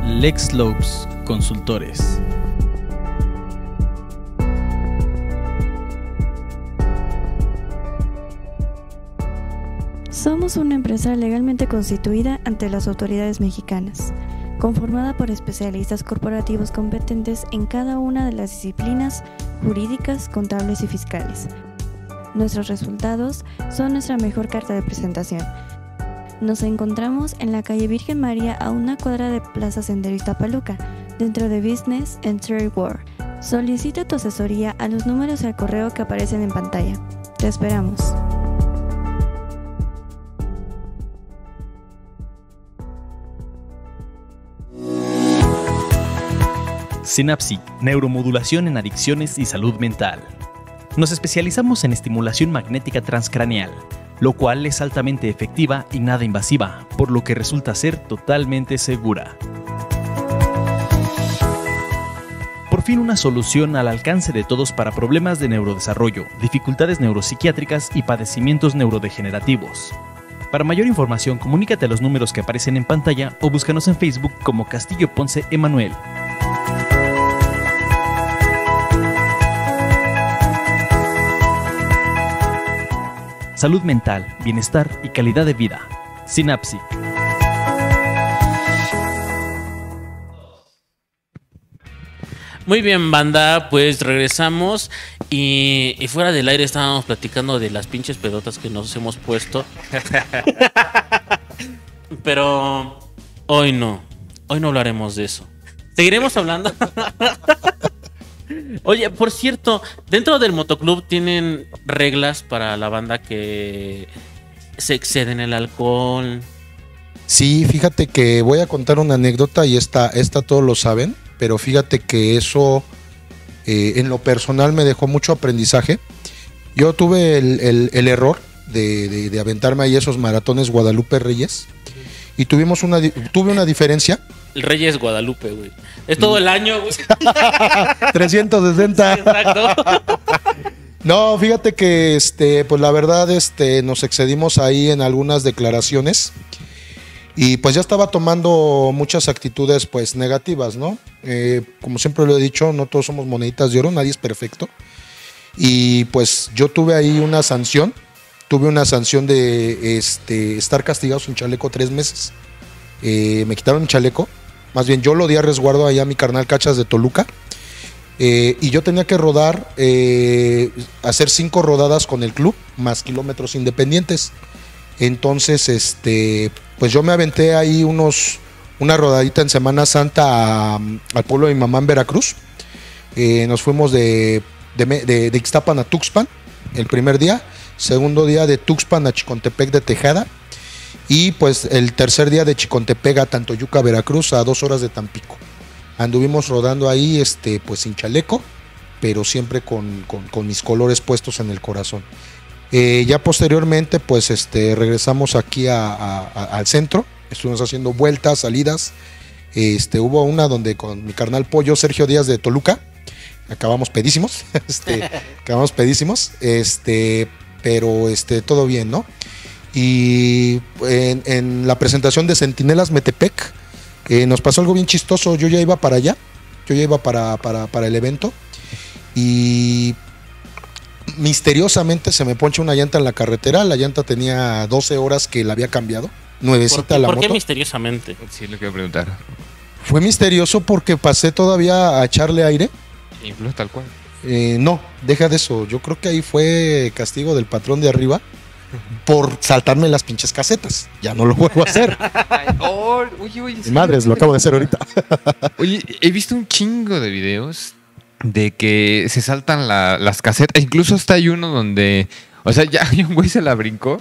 Lex Lopes Consultores. Somos una empresa legalmente constituida ante las autoridades mexicanas, conformada por especialistas corporativos competentes en cada una de las disciplinas jurídicas, contables y fiscales. Nuestros resultados son nuestra mejor carta de presentación. Nos encontramos en la calle Virgen María a una cuadra de Plaza Senderista Paluca, dentro de Business and Trade World. Solicita tu asesoría a los números y al correo que aparecen en pantalla. Te esperamos. Synapsic, neuromodulación en adicciones y salud mental. Nos especializamos en estimulación magnética transcraneal, lo cual es altamente efectiva y nada invasiva, por lo que resulta ser totalmente segura. Por fin una solución al alcance de todos para problemas de neurodesarrollo, dificultades neuropsiquiátricas y padecimientos neurodegenerativos. Para mayor información, comunícate a los números que aparecen en pantalla o búscanos en Facebook como Castillo Ponce Emanuel. Salud mental, bienestar y calidad de vida. Synapsic. Muy bien, banda, pues regresamos y, y fuera del aire estábamos platicando de las pinches pedotas que nos hemos puesto. Pero hoy no, hoy no hablaremos de eso. Seguiremos hablando. Oye, por cierto, dentro del motoclub tienen reglas para la banda que se exceden el alcohol. Sí, fíjate que voy a contar una anécdota y esta, esta todos lo saben, pero fíjate que eso eh, en lo personal me dejó mucho aprendizaje. Yo tuve el, el, el error de, de, de aventarme ahí esos maratones Guadalupe Reyes y tuvimos una, tuve una diferencia. El Rey es Guadalupe, güey. Es todo el año, güey. trescientos sesenta. Sí, exacto. No, fíjate que, este, pues la verdad, este, nos excedimos ahí en algunas declaraciones. Y pues ya estaba tomando muchas actitudes, pues, negativas, ¿no? Eh, como siempre lo he dicho, no todos somos moneditas de oro, nadie es perfecto. Y pues yo tuve ahí una sanción. Tuve una sanción de este, estar castigado sin chaleco tres meses. Eh, me quitaron el chaleco. Más bien, yo lo di a resguardo allá a mi carnal Cachas de Toluca. Eh, y yo tenía que rodar, eh, hacer cinco rodadas con el club, más kilómetros independientes. Entonces, este, pues yo me aventé ahí unos, una rodadita en Semana Santa a, al pueblo de mi mamá en Veracruz. Eh, nos fuimos de, de, de, de Ixtapan a Tuxpan el primer día. Segundo día de Tuxpan a Chicontepec de Tejada. Y pues el tercer día de Chicontepec a Tantoyuca, Veracruz, a dos horas de Tampico. Anduvimos rodando ahí, este, pues sin chaleco. pero siempre con, con, con mis colores puestos en el corazón. Eh, ya posteriormente, pues este, regresamos aquí a, a, a, al centro, estuvimos haciendo vueltas, salidas. Este, hubo una donde con mi carnal Pollo, Sergio Díaz de Toluca, acabamos pedísimos, este, acabamos pedísimos, este, pero este, todo bien, ¿no? Y en, en la presentación de Centinelas Metepec, eh, nos pasó algo bien chistoso. Yo ya iba para allá, yo ya iba para, para, para el evento, y misteriosamente se me poncha una llanta en la carretera. La llanta tenía doce horas que la había cambiado, nuevecita la moto. ¿Por qué misteriosamente? Sí, lo que iba a preguntar. Fue misterioso porque pasé todavía a echarle aire. Influyó tal cual. Eh, no, deja de eso. Yo creo que ahí fue castigo del patrón de arriba por saltarme las pinches casetas. Ya no lo vuelvo a hacer. oh, uy, uy, Madres, lo acabo de hacer ahorita. Oye, he visto un chingo de videos de que se saltan la, las casetas. Incluso hasta hay uno donde, o sea, ya un güey se la brincó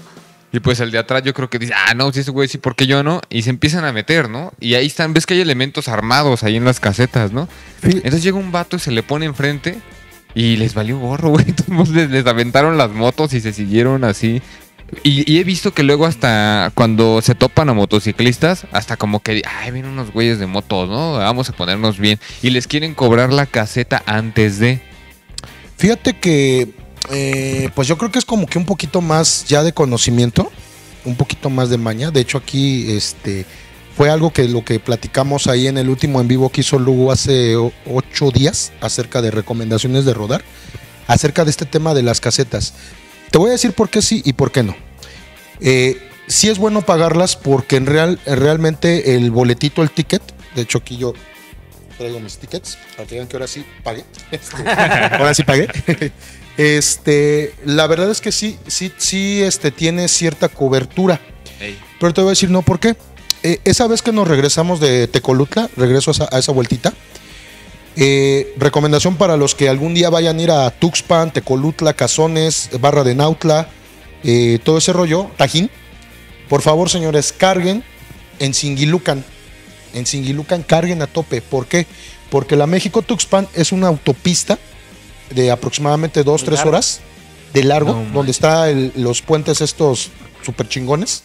y pues el de atrás yo creo que dice, ah, no, si ese güey sí, ¿por qué yo no? Y se empiezan a meter, ¿no? Y ahí están, ves que hay elementos armados ahí en las casetas, ¿no? Sí. Entonces llega un vato y se le pone enfrente y les valió gorro, güey. Entonces les, les aventaron las motos y se siguieron así. Y, y he visto que luego hasta cuando se topan a motociclistas, hasta como que, ay, vienen unos güeyes de motos, ¿no? Vamos a ponernos bien. Y les quieren cobrar la caseta antes de... Fíjate que, eh, pues yo creo que es como que un poquito más ya de conocimiento, un poquito más de maña. De hecho aquí este, fue algo que lo que platicamos ahí en el último en vivo que hizo Lugo hace ocho días acerca de recomendaciones de rodar, acerca de este tema de las casetas. Te voy a decir por qué sí y por qué no. Eh, sí es bueno pagarlas porque en real, realmente el boletito, el ticket, de hecho aquí yo traigo mis tickets, para que digan que ahora sí pagué. Este, ahora sí pagué. Este, la verdad es que sí, sí, sí este, tiene cierta cobertura. Hey. Pero te voy a decir no por qué. Eh, esa vez que nos regresamos de Tecolutla, regreso a esa, a esa vueltita. Eh, recomendación para los que algún día vayan a ir a Tuxpan, Tecolutla, Cazones, Barra de Nautla, eh, todo ese rollo, Tajín. Por favor, señores, carguen en Singilucan. En Singilucan carguen a tope. ¿Por qué? Porque la México-Tuxpan es una autopista de aproximadamente dos, tres horas de largo, no, donde están los puentes estos super chingones,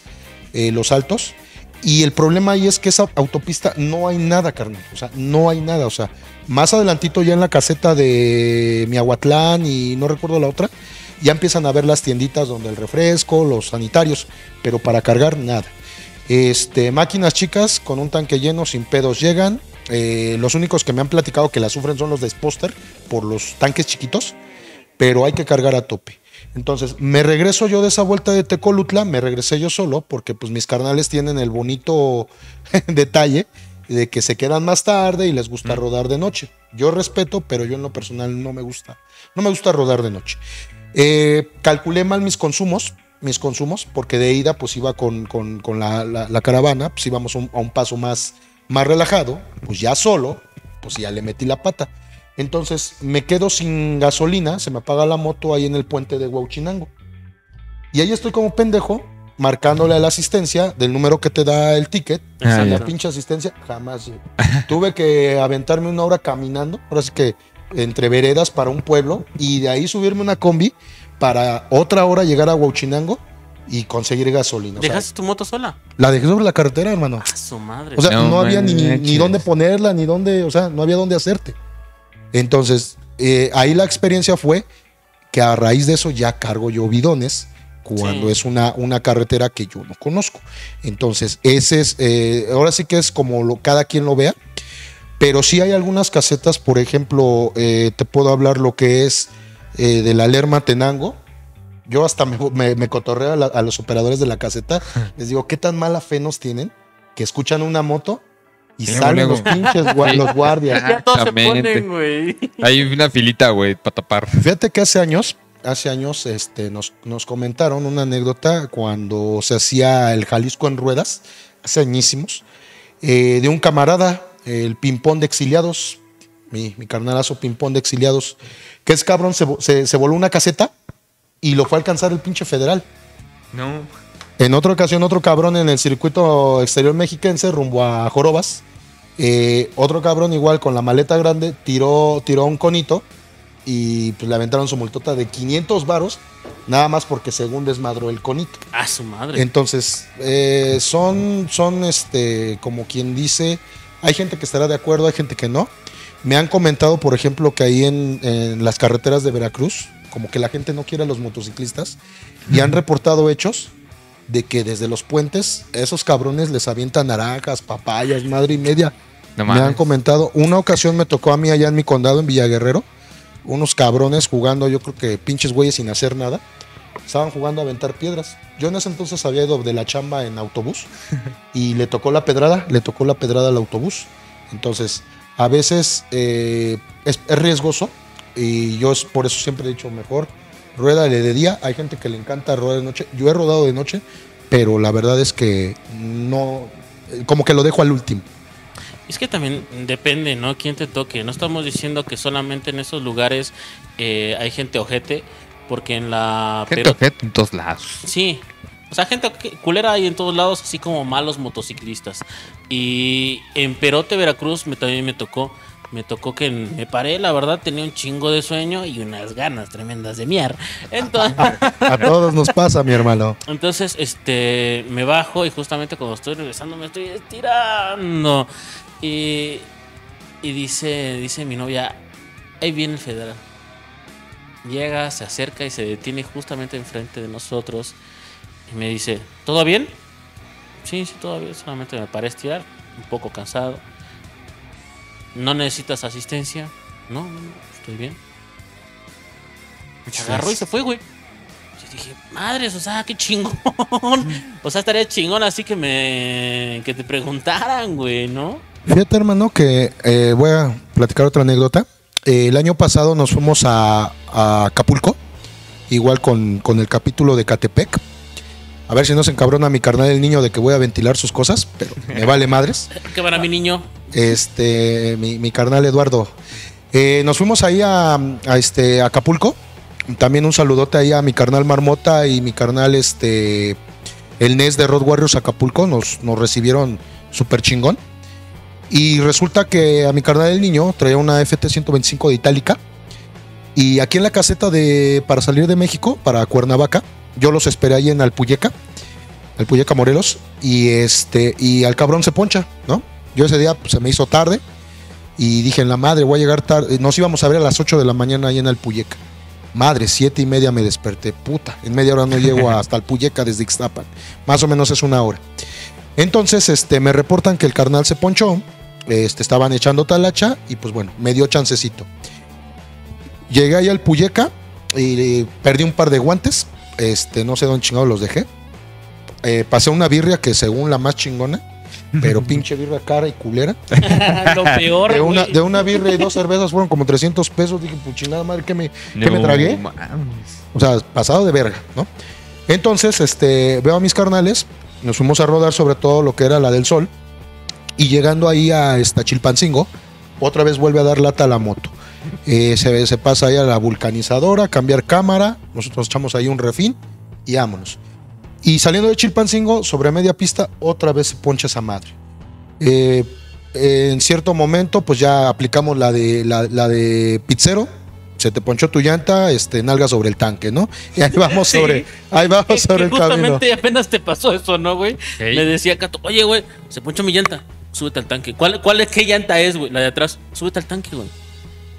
eh, los altos. Y el problema ahí es que esa autopista no hay nada, carnal. O sea, no hay nada. O sea, más adelantito ya en la caseta de Miahuatlán y no recuerdo la otra, ya empiezan a ver las tienditas donde el refresco, los sanitarios, pero para cargar nada. Este, máquinas chicas con un tanque lleno sin pedos llegan. Eh, los únicos que me han platicado que la sufren son los de Sposter por los tanques chiquitos, pero hay que cargar a tope. Entonces, me regreso yo de esa vuelta de Tecolutla, me regresé yo solo, porque pues mis carnales tienen el bonito detalle de que se quedan más tarde y les gusta rodar de noche. Yo respeto, pero yo en lo personal no me gusta, no me gusta rodar de noche. Eh, calculé mal mis consumos, mis consumos, porque de ida pues iba con, con, con la, la, la caravana, pues íbamos un, a un paso más, más relajado, pues ya solo, pues ya le metí la pata. Entonces me quedo sin gasolina, se me apaga la moto ahí en el puente de Huauchinango. Y ahí estoy como pendejo, marcándole a la asistencia del número que te da el ticket. Ah, la pinche asistencia, jamás. Tuve que aventarme una hora caminando, ahora sí que entre veredas para un pueblo, y de ahí subirme una combi para otra hora llegar a Huauchinango y conseguir gasolina. ¿Dejaste o sea, tu moto sola? La dejé sobre la carretera, hermano. A su madre. O sea, no, no había ni, ni dónde ponerla, ni dónde, o sea, no había dónde hacerte. Entonces, eh, ahí la experiencia fue que a raíz de eso ya cargo yo bidones cuando sí. es una, una carretera que yo no conozco. Entonces, ese es, eh, ahora sí que es como lo, cada quien lo vea, pero sí hay algunas casetas, por ejemplo, eh, te puedo hablar lo que es eh, de la Lerma Tenango. Yo hasta me, me, me cotorreo a, la, a los operadores de la caseta, les digo, ¿qué tan mala fe nos tienen que escuchan una moto? Y sí, salen luego. Los pinches gua sí. los guardias. Ya todos se ponen, güey. Hay una filita, güey, para tapar. Fíjate que hace años, hace años este, nos, nos comentaron una anécdota cuando se hacía el Jalisco en ruedas, hace añísimos, eh, de un camarada, el Pimpón de Exiliados, mi, mi carnalazo Pimpón de Exiliados, que es cabrón, se, se, se voló una caseta y lo fue a alcanzar el pinche federal. No. En otra ocasión, otro cabrón en el circuito exterior mexiquense rumbo a Jorobas. Eh, otro cabrón igual con la maleta grande tiró, tiró un conito y pues le aventaron su multota de quinientos varos, nada más porque según desmadró el conito. ¡Ah, su madre! Entonces, eh, son, son este, como quien dice, hay gente que estará de acuerdo, hay gente que no. Me han comentado, por ejemplo, que ahí en, en las carreteras de Veracruz, como que la gente no quiere a los motociclistas, y han reportado hechos de que desde los puentes esos cabrones les avientan naranjas, papayas, madre y media. No me han comentado. Una ocasión me tocó a mí allá en mi condado, en Villa Guerrero, unos cabrones jugando, yo creo que pinches güeyes sin hacer nada, estaban jugando a aventar piedras. Yo en ese entonces había ido de la chamba en autobús y le tocó la pedrada, le tocó la pedrada al autobús. Entonces, a veces eh, es, es riesgoso y yo es, por eso siempre he dicho mejor ruédale de día. Hay gente que le encanta rodar de noche. Yo he rodado de noche, pero la verdad es que no, como que lo dejo al último. Es que también depende, ¿no? Quién te toque. No estamos diciendo que solamente en esos lugares eh, hay gente ojete, porque en la... Gente pero... ojete en todos lados. Sí. O sea, gente culera hay en todos lados, así como malos motociclistas. Y en Perote, Veracruz, me, también me tocó. Me tocó que me paré, la verdad, tenía un chingo de sueño y unas ganas tremendas de miar. Entonces, a todos nos pasa, mi hermano. Entonces, este, me bajo y justamente cuando estoy regresando me estoy estirando. Y, y dice, dice mi novia, ahí viene el federal. Llega, se acerca y se detiene justamente enfrente de nosotros. Y me dice, ¿todo bien? Sí, sí, todo bien, solamente me paré a estirar, un poco cansado. ¿No necesitas asistencia? No, no, no, estoy bien. Se agarró y se fue, güey. Yo dije, madres, o sea, qué chingón. O sea, estaría chingón así que me que te preguntaran, güey, ¿no? Fíjate, hermano, que eh, voy a platicar otra anécdota. Eh, el año pasado nos fuimos a, a Acapulco, igual con, con el capítulo de Ecatepec. A ver si no se encabrona mi carnal el niño de que voy a ventilar sus cosas, pero me vale madres. ¿Qué van a mi niño? Este, mi, mi carnal Eduardo. Eh, nos fuimos ahí a, a este, Acapulco. También un saludote ahí a mi carnal Marmota y mi carnal este, el Nes de Road Warriors Acapulco. Nos, nos recibieron súper chingón. Y resulta que a mi carnal el niño traía una F T ciento veinticinco de Itálica. Y aquí en la caseta de para salir de México, para Cuernavaca, yo los esperé ahí en Alpuyeca, Alpuyeca Morelos, y este y al cabrón se poncha, ¿no? Yo ese día pues, se me hizo tarde y dije, en la madre, voy a llegar tarde. Nos íbamos a ver a las ocho de la mañana ahí en Alpuyeca. Madre, siete y media me desperté, puta. En media hora no llego hasta Alpuyeca desde Ixtapan. Más o menos es una hora. Entonces este, me reportan que el carnal se ponchó, este, estaban echando talacha y pues bueno, me dio chancecito. Llegué ahí a Alpuyeca y perdí un par de guantes. Este, no sé dónde chingados los dejé. Eh, pasé una birria que según la más chingona, pero pinche birria cara y culera. Lo peor, de una, de una birria y dos cervezas fueron como trescientos pesos. Dije, puchingada madre, ¿qué me, no, ¿qué me tragué? Man. O sea, pasado de verga, ¿no? Entonces, este, veo a mis carnales, nos fuimos a rodar sobre todo lo que era la del Sol. Y llegando ahí a esta Chilpancingo, otra vez vuelve a dar lata a la moto. Eh, se, se pasa ahí a la vulcanizadora, cambiar cámara, nosotros echamos ahí un refín y vámonos. Y saliendo de Chilpancingo, sobre media pista, otra vez se poncha esa madre. Eh, eh, en cierto momento, pues ya aplicamos la de, la, la de pizzero, se te ponchó tu llanta, este, nalga sobre el tanque, ¿no? Y ahí vamos sobre, sí. ahí vamos sobre el camino. Justamente apenas te pasó eso, ¿no, güey? Hey. Me decía Cato, oye, güey, se ponchó mi llanta, súbete al tanque. ¿Cuál, cuál es, qué llanta es, güey? La de atrás, súbete al tanque, güey.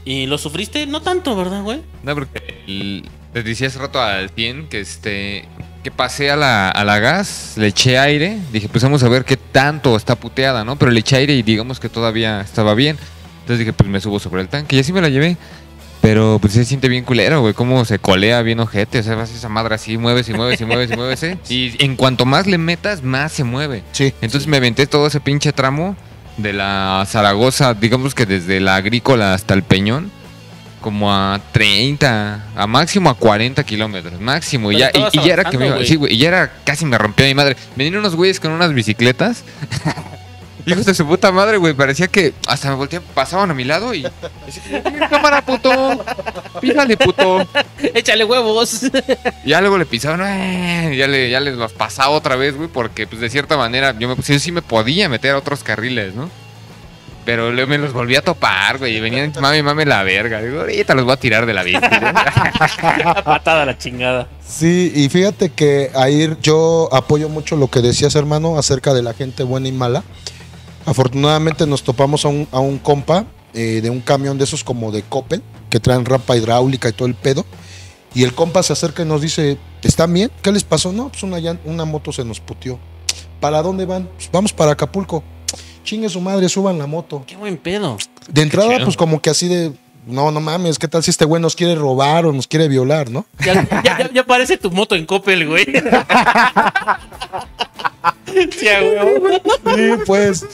¿Y lo sufriste? No tanto, ¿verdad, güey? No, porque les decía hace rato al cien que este que pasé a la, a la gas, le eché aire. Dije, pues vamos a ver qué tanto está puteada, ¿no? Pero le eché aire y digamos que todavía estaba bien. Entonces dije, pues me subo sobre el tanque y así me la llevé. Pero pues se siente bien culero, güey. Cómo se colea bien ojete. O sea, vas a esa madre así, mueves y mueves y mueves y mueves. Y en cuanto más le metas, más se mueve. Sí. Entonces me aventé todo ese pinche tramo de la Zaragoza, digamos que desde la Agrícola hasta el Peñón, como a treinta, a máximo a cuarenta kilómetros, máximo. Y ya, y, y ya era que me iba, sí, güey, y ya era casi me rompió mi madre. Venían unos güeyes con unas bicicletas. Hijos de su puta madre, güey. Parecía que hasta me volteaban, pasaban a mi lado y... ¡Cámara, puto! ¡Píjale, puto! ¡Échale huevos! Y ya luego le pisaban, ¡eh! Ya les ya le los pasaba otra vez, güey, porque pues de cierta manera yo, me, yo sí me podía meter a otros carriles, ¿no? Pero luego me los volví a topar, güey. Y venían, mami, mami, la verga. Digo, ahorita los voy a tirar de la vista. Patada la chingada. Sí, y fíjate que ahí yo apoyo mucho lo que decías, hermano, acerca de la gente buena y mala. Afortunadamente nos topamos a un, a un compa eh, de un camión de esos como de Coppel, que traen rampa hidráulica y todo el pedo. Y el compa se acerca y nos dice, ¿están bien? ¿Qué les pasó? No, pues una, una moto se nos puteó. ¿Para dónde van? Pues vamos para Acapulco. Chingue su madre, suban la moto. Qué buen pedo. De entrada, pues como que así de, no, no mames, ¿qué tal si este güey nos quiere robar o nos quiere violar, no? Ya, ya, ya parece tu moto en Coppel, güey. Sí, güey. Sí, pues.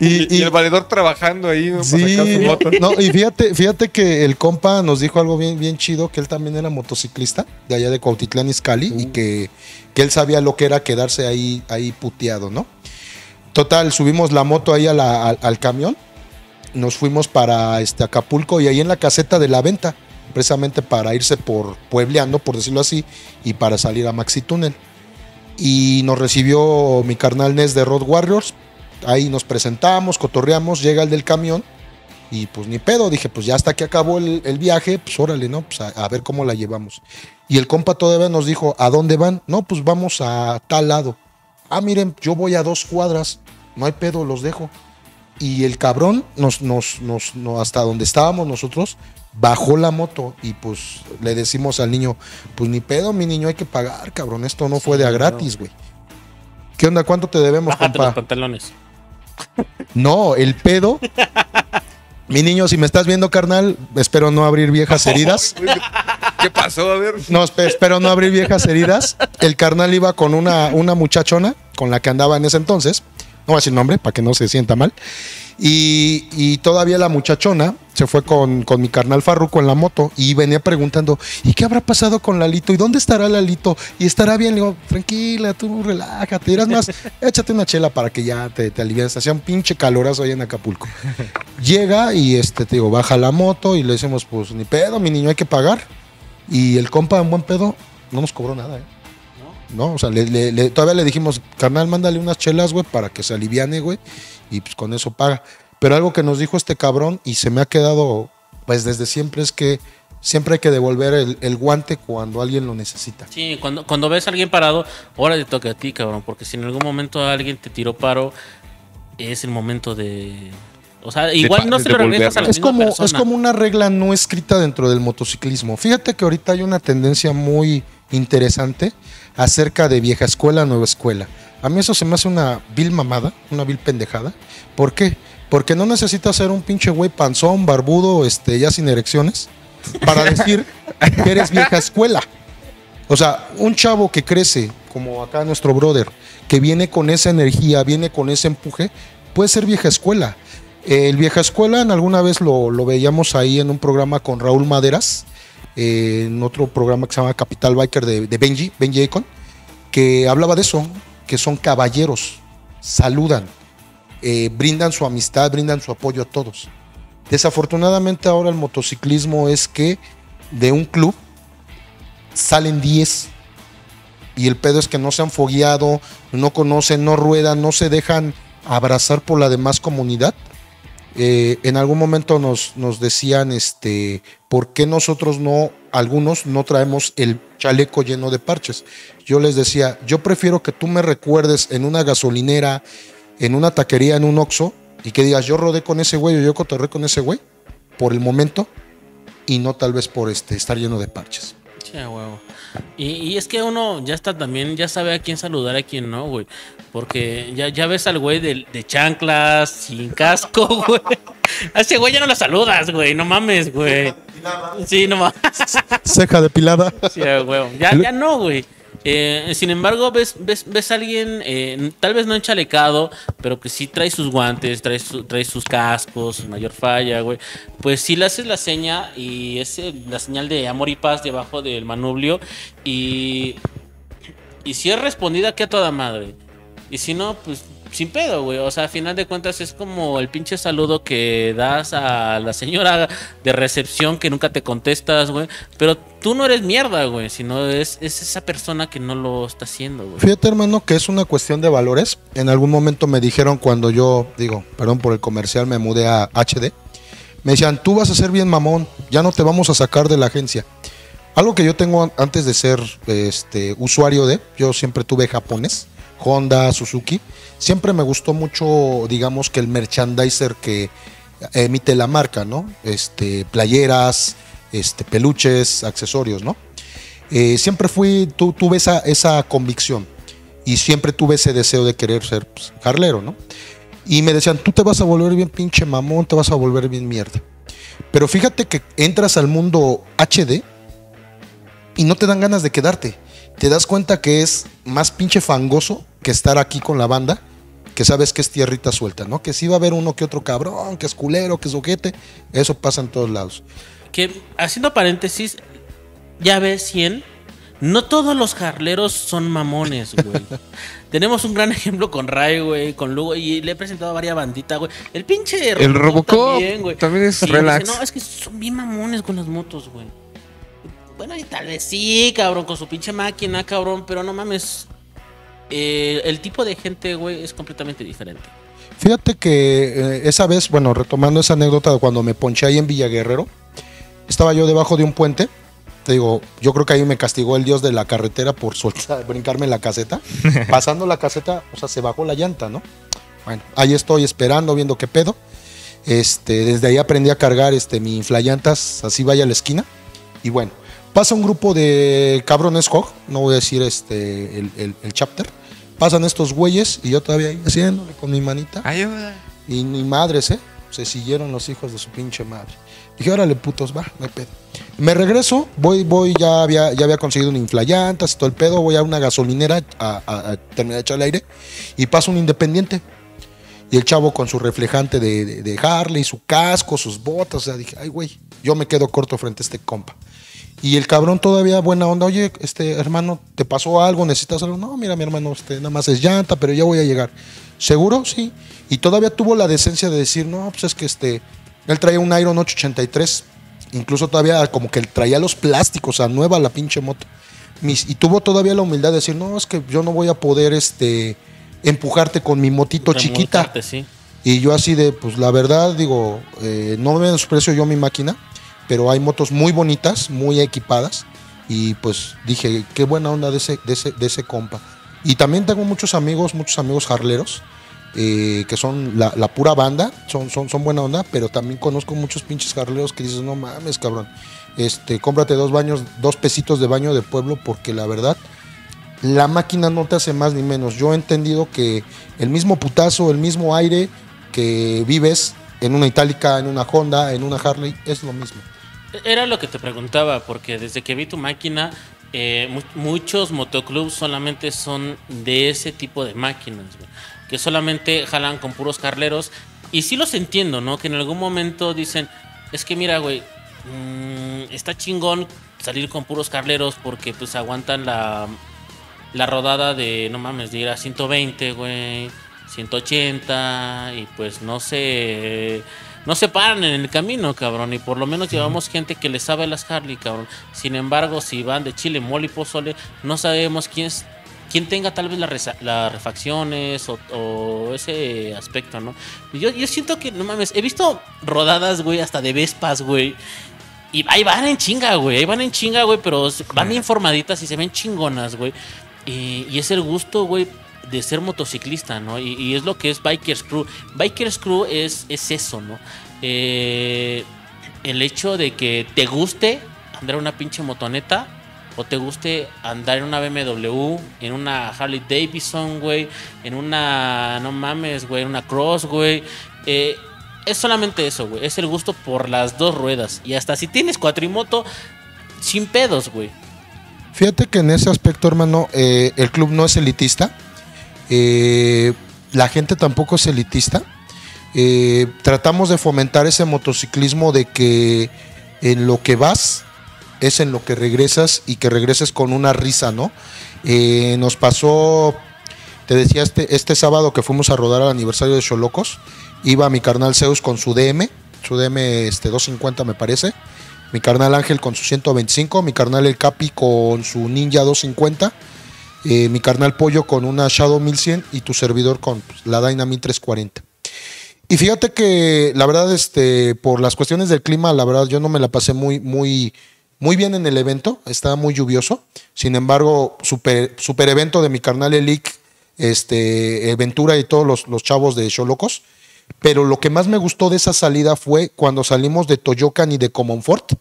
Y, y, y el valedor trabajando ahí, ¿no? Sí, para sacar su moto. No, y fíjate, fíjate que el compa nos dijo algo bien, bien chido, que él también era motociclista de allá de Cuautitlán Izcalli, mm. y que, que él sabía lo que era quedarse ahí, ahí puteado, ¿no? Total, subimos la moto ahí a la, a, al camión, nos fuimos para este Acapulco y ahí en la caseta de la venta, precisamente para irse por puebleando, por decirlo así, y para salir a Maxi Túnel. Y nos recibió mi carnal Nes de Road Warriors, ahí nos presentamos, cotorreamos, llega el del camión y pues ni pedo, dije pues ya hasta que acabó el, el viaje, pues órale, ¿no? Pues a, a ver cómo la llevamos. Y el compa todavía nos dijo, ¿a dónde van? No, pues vamos a tal lado. Ah, miren, yo voy a dos cuadras, no hay pedo, los dejo. Y el cabrón, nos, nos, nos, nos, hasta donde estábamos nosotros, bajó la moto y pues le decimos al niño, pues ni pedo, mi niño, hay que pagar, cabrón, esto no sí, fue de a gratis, güey. No. ¿Qué onda? ¿Cuánto te debemos, compa? Los pantalones. No, el pedo... Mi niño, si me estás viendo, carnal, espero no abrir viejas heridas. ¿Qué pasó? A ver. No, espero no abrir viejas heridas. El carnal iba con una, una muchachona con la que andaba en ese entonces. No voy a decir nombre para que no se sienta mal. Y, y todavía la muchachona se fue con, con mi carnal Farruco en la moto y venía preguntando, ¿y qué habrá pasado con Lalito? ¿Y dónde estará Lalito? ¿Y estará bien? Le digo, tranquila, tú relájate. Dirás más, échate una chela para que ya te, te alivianes. Hacía un pinche calorazo ahí en Acapulco. Llega y este, te digo, baja la moto y le decimos, pues ni pedo, mi niño, hay que pagar. Y el compa, en buen pedo, no nos cobró nada, ¿eh? No, o sea, le, le, le, todavía le dijimos, carnal, mándale unas chelas, güey, para que se aliviane, güey, y pues con eso paga. Pero algo que nos dijo este cabrón y se me ha quedado, pues desde siempre, es que siempre hay que devolver el, el guante cuando alguien lo necesita. Sí, cuando, cuando ves a alguien parado, ahora te toca a ti, cabrón, porque si en algún momento alguien te tiró paro, es el momento de... O sea, igual de, no se lo regresas a la misma como, persona. Es como una regla no escrita dentro del motociclismo. Fíjate que ahorita hay una tendencia muy interesante acerca de vieja escuela, nueva escuela. A mí eso se me hace una vil mamada, una vil pendejada. ¿Por qué? Porque no necesitas ser un pinche güey panzón, barbudo, este, ya sin erecciones, para decir que eres vieja escuela. O sea, un chavo que crece, como acá nuestro brother, que viene con esa energía, viene con ese empuje, puede ser vieja escuela. El vieja escuela, en alguna vez lo, lo veíamos ahí en un programa con Raúl Maderas, eh, en otro programa que se llama Capital Biker de, de Benji, Benji Icon, que hablaba de eso, que son caballeros, saludan, eh, brindan su amistad, brindan su apoyo a todos. Desafortunadamente ahora el motociclismo es que de un club salen diez y el pedo es que no se han fogueado, no conocen, no ruedan, no se dejan abrazar por la demás comunidad. Eh, en algún momento nos, nos decían este, ¿por qué nosotros no, algunos no traemos el chaleco lleno de parches? Yo les decía, yo prefiero que tú me recuerdes en una gasolinera, en una taquería, en un Oxxo, y que digas, yo rodé con ese güey o yo cotorré con ese güey, por el momento, y no tal vez por este, estar lleno de parches. Che, huevo. Y, y es que uno ya está también, ya sabe a quién saludar, a quién no, güey. Porque ya, ya ves al güey de, de chanclas, sin casco, güey. A ese güey ya no lo saludas, güey. No mames, güey. Sí, no mames. Ceja depilada. Sí, güey. Ya, ya no, güey. Eh, sin embargo, ves, ves, ves a alguien, eh, tal vez no enchalecado, pero que sí trae sus guantes, trae, su, trae sus cascos, mayor falla, güey. Pues sí le haces la seña y es la señal de amor y paz debajo del manubrio. Y, y si es respondida, que a toda madre. Y si no, pues sin pedo, güey. O sea, a final de cuentas es como el pinche saludo que das a la señora de recepción que nunca te contestas, güey. Pero tú no eres mierda, güey, sino es, es esa persona que no lo está haciendo, güey. Fíjate, hermano, que es una cuestión de valores. En algún momento me dijeron cuando yo, digo, perdón por el comercial, me mudé a H D. Me decían, tú vas a ser bien mamón, ya no te vamos a sacar de la agencia. Algo que yo tengo antes de ser este, usuario de, yo siempre tuve japonés, Honda, Suzuki. Siempre me gustó mucho, digamos, que el merchandiser que emite la marca, ¿no? Este, playeras, este, peluches, accesorios, ¿no? Eh, siempre fui, tu, tuve esa, esa convicción y siempre tuve ese deseo de querer ser pues, carlero, ¿no? Y me decían, tú te vas a volver bien pinche mamón, te vas a volver bien mierda. Pero fíjate que entras al mundo H D y no te dan ganas de quedarte. Te das cuenta que es más pinche fangoso que estar aquí con la banda, que sabes que es tierrita suelta, ¿no? Que sí va a haber uno que otro cabrón, que es culero, que es ojete. Eso pasa en todos lados. Que, haciendo paréntesis, ya ves cien... No todos los jarleros son mamones, güey. Tenemos un gran ejemplo con Ray, güey, con Lugo, y le he presentado a varias banditas, güey. El pinche el Robocop también, güey. También es y relax. Dice, no, es que son bien mamones con las motos, güey. Bueno, y tal vez sí, cabrón, con su pinche máquina, cabrón, pero no mames. Eh, el tipo de gente, güey, es completamente diferente. Fíjate que eh, esa vez, bueno, retomando esa anécdota de cuando me ponché ahí en Villa Guerrero, estaba yo debajo de un puente. Te digo, yo creo que ahí me castigó el dios de la carretera por soltar, brincarme en la caseta. Pasando la caseta, o sea, se bajó la llanta, ¿no? Bueno, ahí estoy esperando, viendo qué pedo. Este, desde ahí aprendí a cargar este, mi inflayantas, así vaya a la esquina. Y bueno, pasa un grupo de cabrones hog, no voy a decir este, el, el, el chapter. Pasan estos güeyes y yo todavía ahí haciéndole con mi manita. Ayuda. Y ni madres, ¿eh? Se siguieron los hijos de su pinche madre. Dije, órale, putos, va, no hay pedo. Me regreso, voy, voy, ya había, ya había conseguido un inflayantas y todo el pedo. Voy a una gasolinera a, a, a terminar de echar el aire y pasa un independiente. Y el chavo con su reflejante de, de, de Harley, su casco, sus botas. O sea, dije, ay, güey, yo me quedo corto frente a este compa. Y el cabrón todavía buena onda. Oye, este hermano, ¿te pasó algo? ¿Necesitas algo? No, mira, mi hermano, este, nada más es llanta, pero ya voy a llegar. ¿Seguro? Sí. Y todavía tuvo la decencia de decir, no, pues es que este... Él traía un Iron ocho ochenta y tres, incluso todavía como que traía los plásticos a nueva la pinche moto. Mis, y tuvo todavía la humildad de decir, no, es que yo no voy a poder este, empujarte con mi motito chiquita. Sí. Y yo así de, pues la verdad, digo, eh, no me desprecio yo mi máquina, pero hay motos muy bonitas, muy equipadas. Y pues dije, qué buena onda de ese, de ese, de ese compa. Y también tengo muchos amigos, muchos amigos harleros. Eh, que son la, la pura banda, son, son, son buena onda, pero también conozco muchos pinches jarleros que dices, no mames, cabrón, este, cómprate dos baños, dos pesitos de baño de pueblo, porque la verdad, la máquina no te hace más ni menos. Yo he entendido que el mismo putazo, el mismo aire que vives en una Itálica, en una Honda, en una Harley, es lo mismo. Era lo que te preguntaba, porque desde que vi tu máquina, eh, muchos motoclubs solamente son de ese tipo de máquinas, güey. Que solamente jalan con puros carleros. Y sí los entiendo, ¿no? Que en algún momento dicen, es que mira, güey, mmm, está chingón salir con puros carleros porque pues aguantan la, la rodada de, no mames, de ir a ciento veinte, güey, ciento ochenta, y pues no se, no se paran en el camino, cabrón. Y por lo menos llevamos gente que le sabe las Harley, cabrón. Sin embargo, si van de chile, mole y pozole, no sabemos quién es. Quien tenga tal vez las la refacciones o, o ese aspecto, ¿no? Yo, yo siento que, no mames, he visto rodadas, güey, hasta de Vespas, güey. Y ahí van en chinga, güey, ahí van en chinga, güey, pero van bien formaditas y se ven chingonas, güey. Y, y es el gusto, güey, de ser motociclista, ¿no? Y, y es lo que es Bikers Crew. Bikers Crew es, es eso, ¿no? Eh, el hecho de que te guste andar una pinche motoneta, o te guste andar en una B M W, en una Harley Davidson, güey, en una, no mames, güey, en una Cross, güey. Eh, es solamente eso, güey. Es el gusto por las dos ruedas. Y hasta si tienes cuatrimoto, sin pedos, güey. Fíjate que en ese aspecto, hermano, eh, el club no es elitista. Eh, la gente tampoco es elitista. Eh, tratamos de fomentar ese motociclismo de que en lo que vas... es en lo que regresas y que regreses con una risa, ¿no? Eh, nos pasó Te decía, este, este sábado que fuimos a rodar al aniversario de Cholocos, iba mi carnal Zeus con su D M, su D M este, doscientos cincuenta me parece, mi carnal Ángel con su ciento veinticinco, mi carnal El Capi con su Ninja doscientos cincuenta, eh, mi carnal Pollo con una Shadow mil cien y tu servidor con pues, la Dynamite trescientos cuarenta. Y fíjate que la verdad, este, por las cuestiones del clima, la verdad yo no me la pasé muy, muy, muy bien en el evento, estaba muy lluvioso. Sin embargo, super, super evento de mi carnal Elic, este, Ventura y todos los, los chavos de Cholocos. Pero lo que más me gustó de esa salida fue cuando salimos de Toyocan y de Comonfort,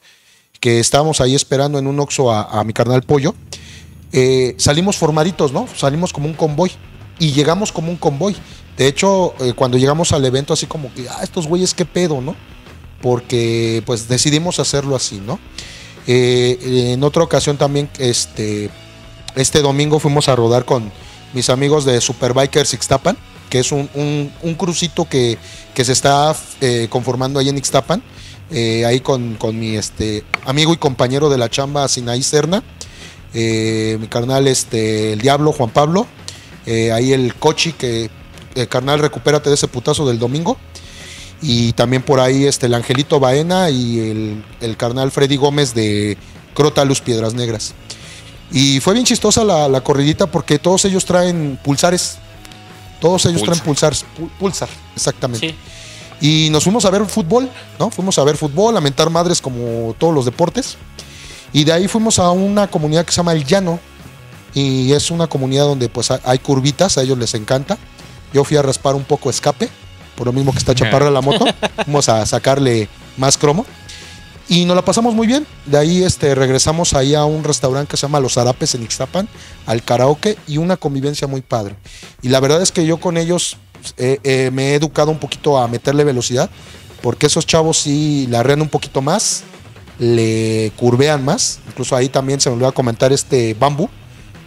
que estábamos ahí esperando en un Oxxo a, a mi carnal Pollo. Eh, salimos formaditos, ¿no? Salimos como un convoy y llegamos como un convoy. De hecho, eh, cuando llegamos al evento, así como que, ah, estos güeyes, qué pedo, ¿no? Porque, pues, decidimos hacerlo así, ¿no? Eh, en otra ocasión también, este, este domingo fuimos a rodar con mis amigos de Superbikers Ixtapan, que es un, un, un crucito que, que se está eh, conformando ahí en Ixtapan, eh, ahí con, con mi este, amigo y compañero de la chamba, Sinaí Serna, eh, mi carnal, este, el Diablo, Juan Pablo, eh, ahí el Cochi, que... Eh, carnal, recupérate de ese putazo del domingo. Y también por ahí este, el Angelito Baena y el, el carnal Freddy Gómez de Crotalus Piedras Negras. Y fue bien chistosa la, la corridita porque todos ellos traen pulsares. Todos ellos Pulsa. traen pulsares. Pul pulsar, exactamente. Sí. Y nos fuimos a ver fútbol, ¿no? Fuimos a ver fútbol, a mentar madres como todos los deportes. Y de ahí fuimos a una comunidad que se llama El Llano. Y es una comunidad donde pues hay curvitas, a ellos les encanta. Yo fui a raspar un poco escape, por lo mismo que está chaparra la moto. Vamos a sacarle más cromo. Y nos la pasamos muy bien. De ahí este, regresamos ahí a un restaurante que se llama Los Arapes en Ixtapan, al karaoke y una convivencia muy padre. Y la verdad es que yo con ellos eh, eh, me he educado un poquito a meterle velocidad, porque esos chavos sí la arrean un poquito más, le curvean más. Incluso ahí también se me olvidó comentar este Bambú.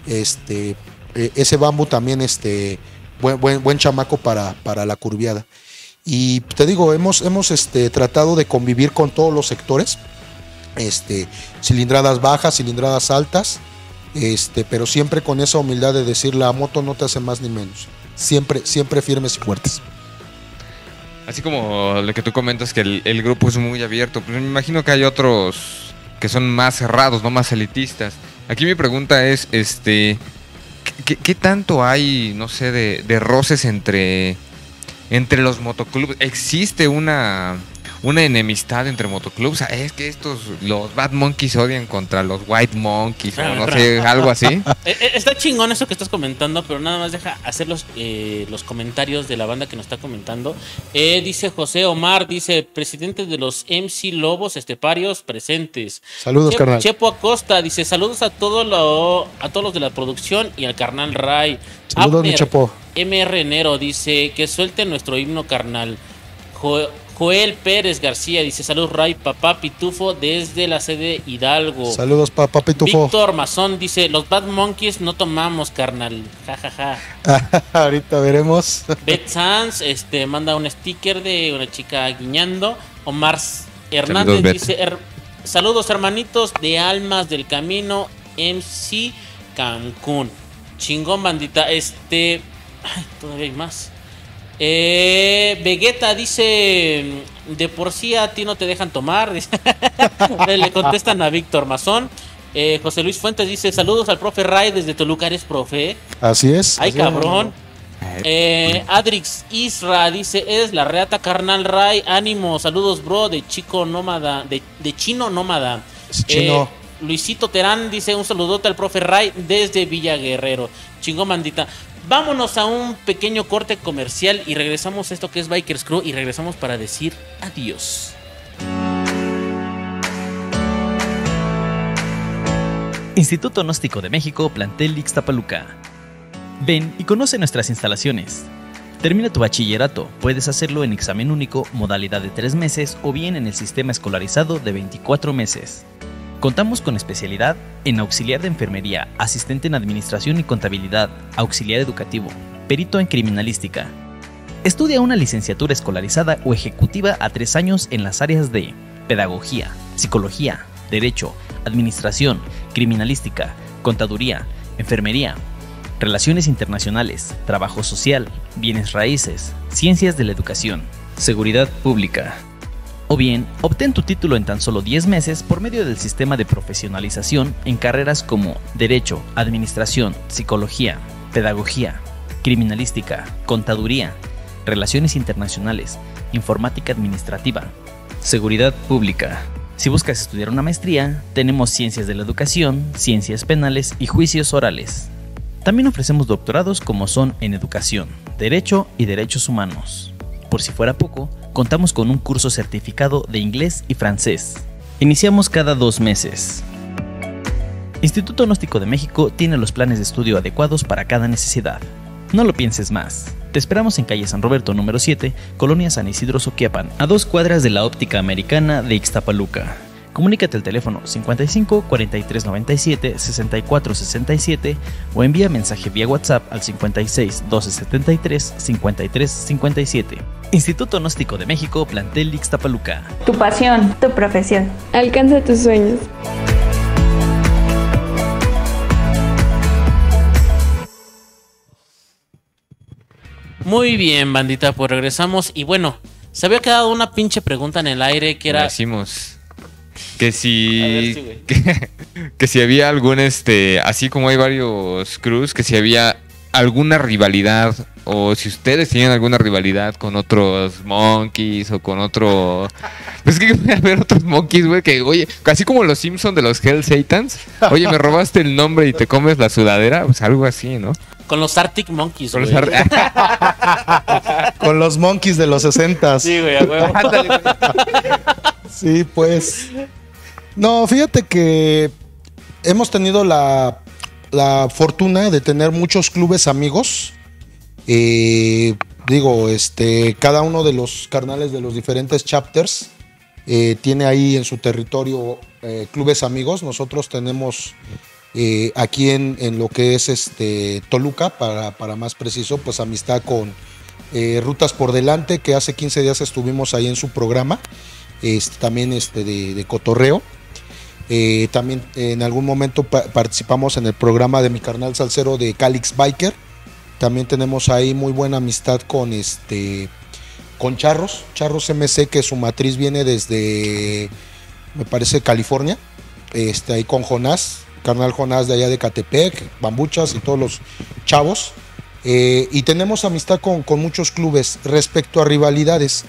Este, eh, ese Bambú también... este Buen, buen, buen chamaco para, para la curviada. Y te digo, hemos, hemos este, tratado de convivir con todos los sectores, este, cilindradas bajas, cilindradas altas, este, pero siempre con esa humildad de decir la moto no te hace más ni menos, siempre, siempre firmes y fuertes. Así como lo que tú comentas, que el, el grupo es muy abierto, pues me imagino que hay otros que son más cerrados, no, más elitistas. Aquí mi pregunta es, este... ¿Qué, ¿Qué tanto hay, no sé, de, de roces entre, entre los motoclubs? ¿Existe una, una enemistad entre motoclubs? Es que estos, los Bad Monkeys odian contra los White Monkeys, o no sé, algo así. Está chingón eso que estás comentando, pero nada más deja hacer los, eh, los comentarios de la banda que nos está comentando. Eh, dice José Omar, dice, presidente de los M C Lobos Esteparios presentes. Saludos, Chepo, carnal. Chepo Acosta, dice, saludos a, todo lo, a todos los de la producción y al carnal Ray. Saludos, Abner, mi Chepo. M R Enero, dice, que suelte nuestro himno, carnal. Jo Joel Pérez García dice, salud Ray, papá Pitufo desde la sede Hidalgo. Saludos, papá Pitufo. Víctor Mazón dice, los Bad Monkeys no tomamos, carnal. Ja, ja, ja. Ahorita veremos. Beth Sanz este, manda un sticker de una chica guiñando. Omar Hernández saludos, dice, er, saludos hermanitos de Almas del Camino, M C Cancún. Chingón, bandita. Este, ay, todavía hay más. Eh, Vegeta dice, de por sí a ti no te dejan tomar. Le contestan a Víctor Mazón. eh, José Luis Fuentes dice, saludos al profe Ray desde Toluca, eres profe. Así es. Ay, así cabrón es. eh, Adrix Isra dice, eres la reata, carnal Ray, ánimo, saludos bro, de chico nómada, de, de chino nómada. Es chino. Eh, Luisito Terán dice, un saludote al profe Ray desde Villa Guerrero. Chingón, mandita. Vámonos a un pequeño corte comercial y regresamos a esto que es Bikers Crew y regresamos para decir adiós. Instituto Gnóstico de México, plantel Ixtapaluca. Ven y conoce nuestras instalaciones. Termina tu bachillerato, puedes hacerlo en examen único, modalidad de tres meses o bien en el sistema escolarizado de veinticuatro meses. Contamos con especialidad en auxiliar de enfermería, asistente en administración y contabilidad, auxiliar educativo, perito en criminalística. Estudia una licenciatura escolarizada o ejecutiva a tres años en las áreas de pedagogía, psicología, derecho, administración, criminalística, contaduría, enfermería. relaciones internacionales, trabajo social, bienes raíces, ciencias de la educación, seguridad pública. O bien, obtén tu título en tan solo diez meses por medio del sistema de profesionalización en carreras como Derecho, Administración, Psicología, Pedagogía, Criminalística, Contaduría, Relaciones Internacionales, Informática Administrativa, Seguridad Pública. Si buscas estudiar una maestría, tenemos Ciencias de la Educación, Ciencias Penales y Juicios Orales. También ofrecemos doctorados como son en Educación, Derecho y Derechos Humanos. Por si fuera poco, contamos con un curso certificado de inglés y francés. Iniciamos cada dos meses. Instituto Gnóstico de México tiene los planes de estudio adecuados para cada necesidad. No lo pienses más. Te esperamos en calle San Roberto número siete, Colonia San Isidro Soquiapan, a dos cuadras de la Óptica Americana de Ixtapaluca. Comunícate al teléfono cincuenta y cinco, cuarenta y tres, noventa y siete, sesenta y cuatro, sesenta y siete o envía mensaje vía WhatsApp al cincuenta y seis, doce, setenta y tres, cincuenta y tres, cincuenta y siete. Instituto Gnóstico de México, plantel Ixtapaluca. Tu pasión, tu profesión. Alcanza tus sueños. Muy bien, bandita, pues regresamos. Y bueno, se había quedado una pinche pregunta en el aire que era... Decimos que si... A ver, sí, güey. Que, que si había algún, este... Así como hay varios crews, que si había alguna rivalidad o si ustedes tenían alguna rivalidad con otros monkeys o con otro... Pues que puede haber otros monkeys, güey, que oye, así como los Simpsons de los Hell Satans. Oye, me robaste el nombre y te comes la sudadera, pues algo así, ¿no? Con los Arctic Monkeys, güey. Con, ar... Con los monkeys de los sesentas. Sí, güey, a huevo. Sí, pues. No, fíjate que hemos tenido la, la fortuna de tener muchos clubes amigos. Eh, digo, este, cada uno de los carnales de los diferentes chapters eh, tiene ahí en su territorio eh, clubes amigos. Nosotros tenemos... Eh, aquí en, en lo que es este Toluca, para, para más preciso, pues amistad con eh, Rutas por Delante, que hace quince días estuvimos ahí en su programa, este, también este de, de cotorreo. Eh, también en algún momento pa participamos en el programa de mi carnal salsero de Calix Biker. También tenemos ahí muy buena amistad con, este, con Charros, Charros M C, que su matriz viene desde, me parece, California, este, ahí con Jonás. Carnal Jonás de allá de Ecatepec, Bambuchas y todos los chavos. Eh, y tenemos amistad con, con muchos clubes. Respecto a rivalidades,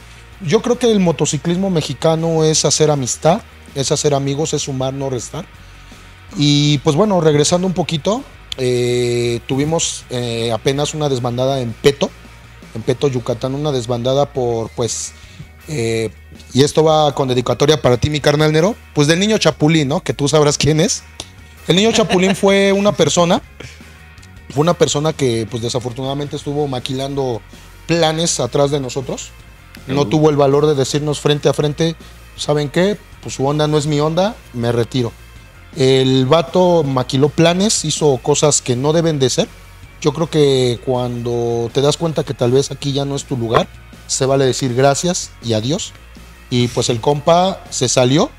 yo creo que el motociclismo mexicano es hacer amistad, es hacer amigos, es sumar, no restar. Y pues bueno, regresando un poquito, eh, tuvimos eh, apenas una desbandada en Peto, en Peto, Yucatán, una desbandada por, pues, eh, y esto va con dedicatoria para ti, mi carnal Nero, pues del niño Chapulín, ¿no? Que tú sabrás quién es. El niño Chapulín fue una persona, fue una persona que pues desafortunadamente estuvo maquilando planes atrás de nosotros. No uh. tuvo el valor de decirnos frente a frente, ¿saben qué? Pues su onda no es mi onda, me retiro. El vato maquiló planes, hizo cosas que no deben de ser. Yo creo que cuando te das cuenta que tal vez aquí ya no es tu lugar, se vale decir gracias y adiós. Y pues el compa se salió.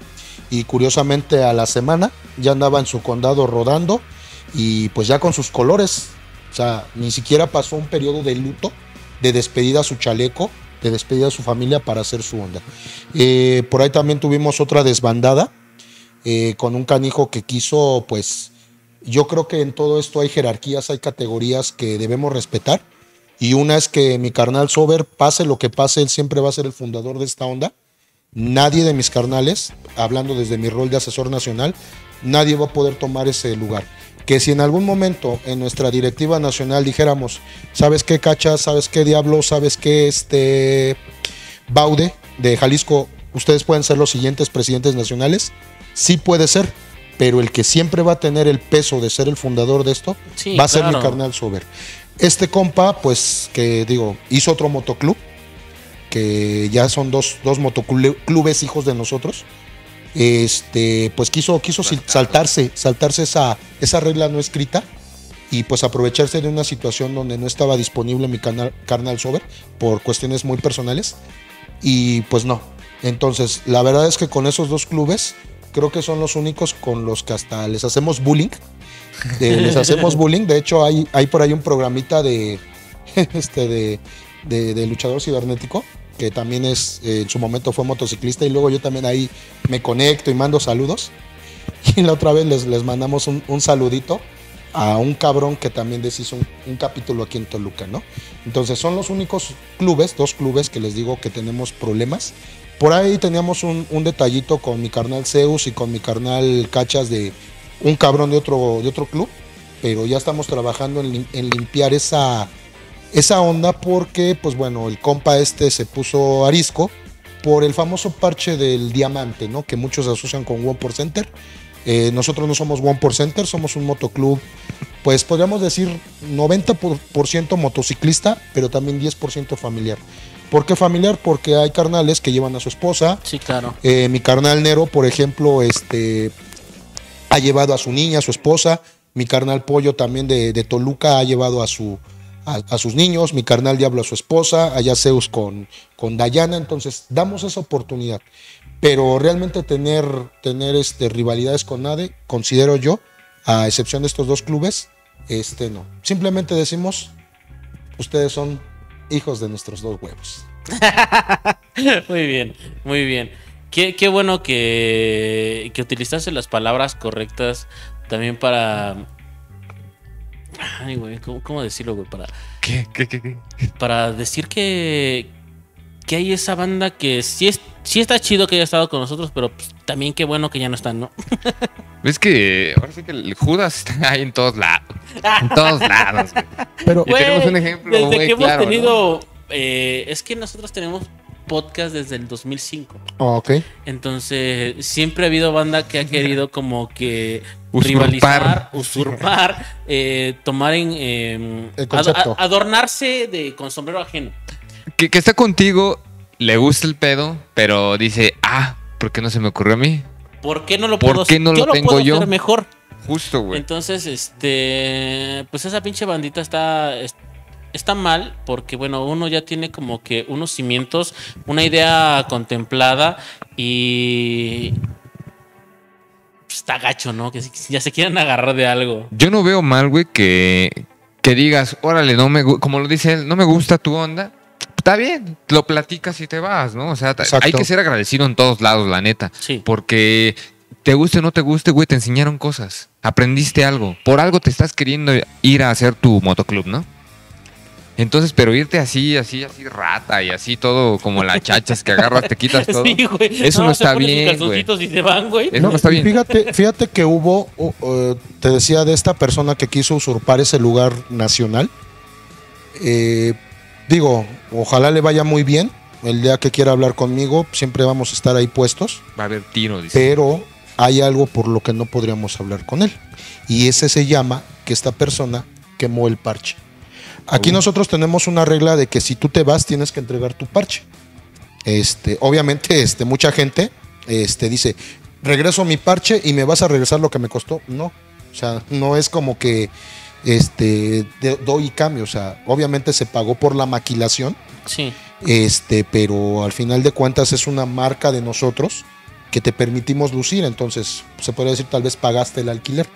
Y curiosamente a la semana ya andaba en su condado rodando y pues ya con sus colores. O sea, ni siquiera pasó un periodo de luto, de despedida a su chaleco, de despedida a su familia para hacer su onda. Eh, por ahí también tuvimos otra desbandada eh, con un canijo que quiso, pues yo creo que en todo esto hay jerarquías, hay categorías que debemos respetar. Y una es que mi carnal Sober, pase lo que pase, él siempre va a ser el fundador de esta onda. Nadie de mis carnales, hablando desde mi rol de asesor nacional, nadie va a poder tomar ese lugar. Que si en algún momento en nuestra directiva nacional dijéramos, ¿sabes qué, Cachas? ¿Sabes qué, Diablo? ¿Sabes qué, este Baude de Jalisco? Ustedes pueden ser los siguientes presidentes nacionales. Sí puede ser, pero el que siempre va a tener el peso de ser el fundador de esto sí, va a claro. ser mi carnal Sober. Este compa, pues, que digo, hizo otro motoclub, que ya son dos, dos motoclubes hijos de nosotros, este, pues quiso, quiso saltarse, saltarse esa, esa regla no escrita y pues aprovecharse de una situación donde no estaba disponible mi canal, carnal Sober por cuestiones muy personales y pues no. Entonces, la verdad es que con esos dos clubes creo que son los únicos con los que hasta les hacemos bullying eh, les hacemos bullying. De hecho, hay, hay por ahí un programita de, este, de, de, de luchador cibernético, que también es, eh, en su momento fue motociclista, y luego yo también ahí me conecto y mando saludos. Y la otra vez les, les mandamos un, un saludito a un cabrón que también deshizo un, un capítulo aquí en Toluca, ¿no? Entonces son los únicos clubes, dos clubes que les digo que tenemos problemas. Por ahí teníamos un, un detallito con mi carnal Zeus y con mi carnal Cachas, de un cabrón de otro, de otro club, pero ya estamos trabajando en, en limpiar esa, esa onda, porque pues bueno, el compa este se puso arisco por el famoso parche del diamante, ¿no? Que muchos asocian con One Por Center. Eh, nosotros no somos One Por Center, somos un motoclub, pues podríamos decir noventa por ciento motociclista, pero también diez por ciento familiar. ¿Por qué familiar? Porque hay carnales que llevan a su esposa. Sí, claro. Eh, mi carnal Nero, por ejemplo, este, ha llevado a su niña, a su esposa. Mi carnal Pollo también de, de Toluca ha llevado a su... A, a sus niños, mi carnal Diablo a su esposa, allá Zeus con, con Dayana. Entonces damos esa oportunidad, pero realmente tener, tener este, rivalidades con nadie, considero yo, a excepción de estos dos clubes, este no, simplemente decimos, ustedes son hijos de nuestros dos huevos. Muy bien, muy bien. Qué, qué bueno que, que utilizaste las palabras correctas también para... Ay, güey, ¿cómo, cómo decirlo, güey? Para, ¿Qué, qué, qué, qué? Para decir que, que hay esa banda que sí, es, sí está chido que haya estado con nosotros, pero pues, también qué bueno que ya no están, ¿no? Es que ahora sí que el Judas está ahí en todos lados. En todos lados, güey. Pero güey, tenemos un ejemplo, desde güey, que hemos claro, tenido... ¿no? Eh, es que nosotros tenemos podcast desde el dos mil cinco. Oh, ok. Entonces, siempre ha habido banda que ha querido como que... usurpar. Rivalizar, usurpar, eh, tomar en... Eh, el concepto. Ad, adornarse de, con sombrero ajeno. Que, que está contigo, le gusta el pedo, pero dice, ah, ¿por qué no se me ocurrió a mí? ¿Por qué no lo puedo, ¿Por qué no yo lo tengo puedo yo? Hacer mejor? Justo, güey. Entonces, este, pues esa pinche bandita está... Está mal porque, bueno, uno ya tiene como que unos cimientos, una idea contemplada y... Está gacho, ¿no? Que ya se quieran agarrar de algo. Yo no veo mal, güey, que, que digas, órale, no me, como lo dice él, no me gusta tu onda. Está bien, lo platicas y te vas, ¿no? O sea, exacto. Hay que ser agradecido en todos lados, la neta. Sí. Porque te guste o no te guste, güey, te enseñaron cosas. Aprendiste algo. Por algo te estás queriendo ir a hacer tu motoclub, ¿no? Entonces, pero irte así, así, así rata y así todo como las chachas que agarras, te quitas todo. Sí, güey. Eso no, no está bien, güey. Y se van, güey. Eso no, no está bien. Fíjate, fíjate que hubo, uh, uh, te decía de esta persona que quiso usurpar ese lugar nacional. Eh, digo, ojalá le vaya muy bien. El día que quiera hablar conmigo, siempre vamos a estar ahí puestos. Va a haber tiro, dice. Pero hay algo por lo que no podríamos hablar con él. Y ese se llama que esta persona quemó el parche. Aquí uh. nosotros tenemos una regla de que si tú te vas tienes que entregar tu parche. Este, obviamente, este, mucha gente este, dice, regreso mi parche y me vas a regresar lo que me costó. No, o sea, no es como que este, doy y cambio. O sea, obviamente se pagó por la maquilación. Sí. Este, pero al final de cuentas es una marca de nosotros que te permitimos lucir. Entonces, se podría decir, tal vez pagaste el alquiler.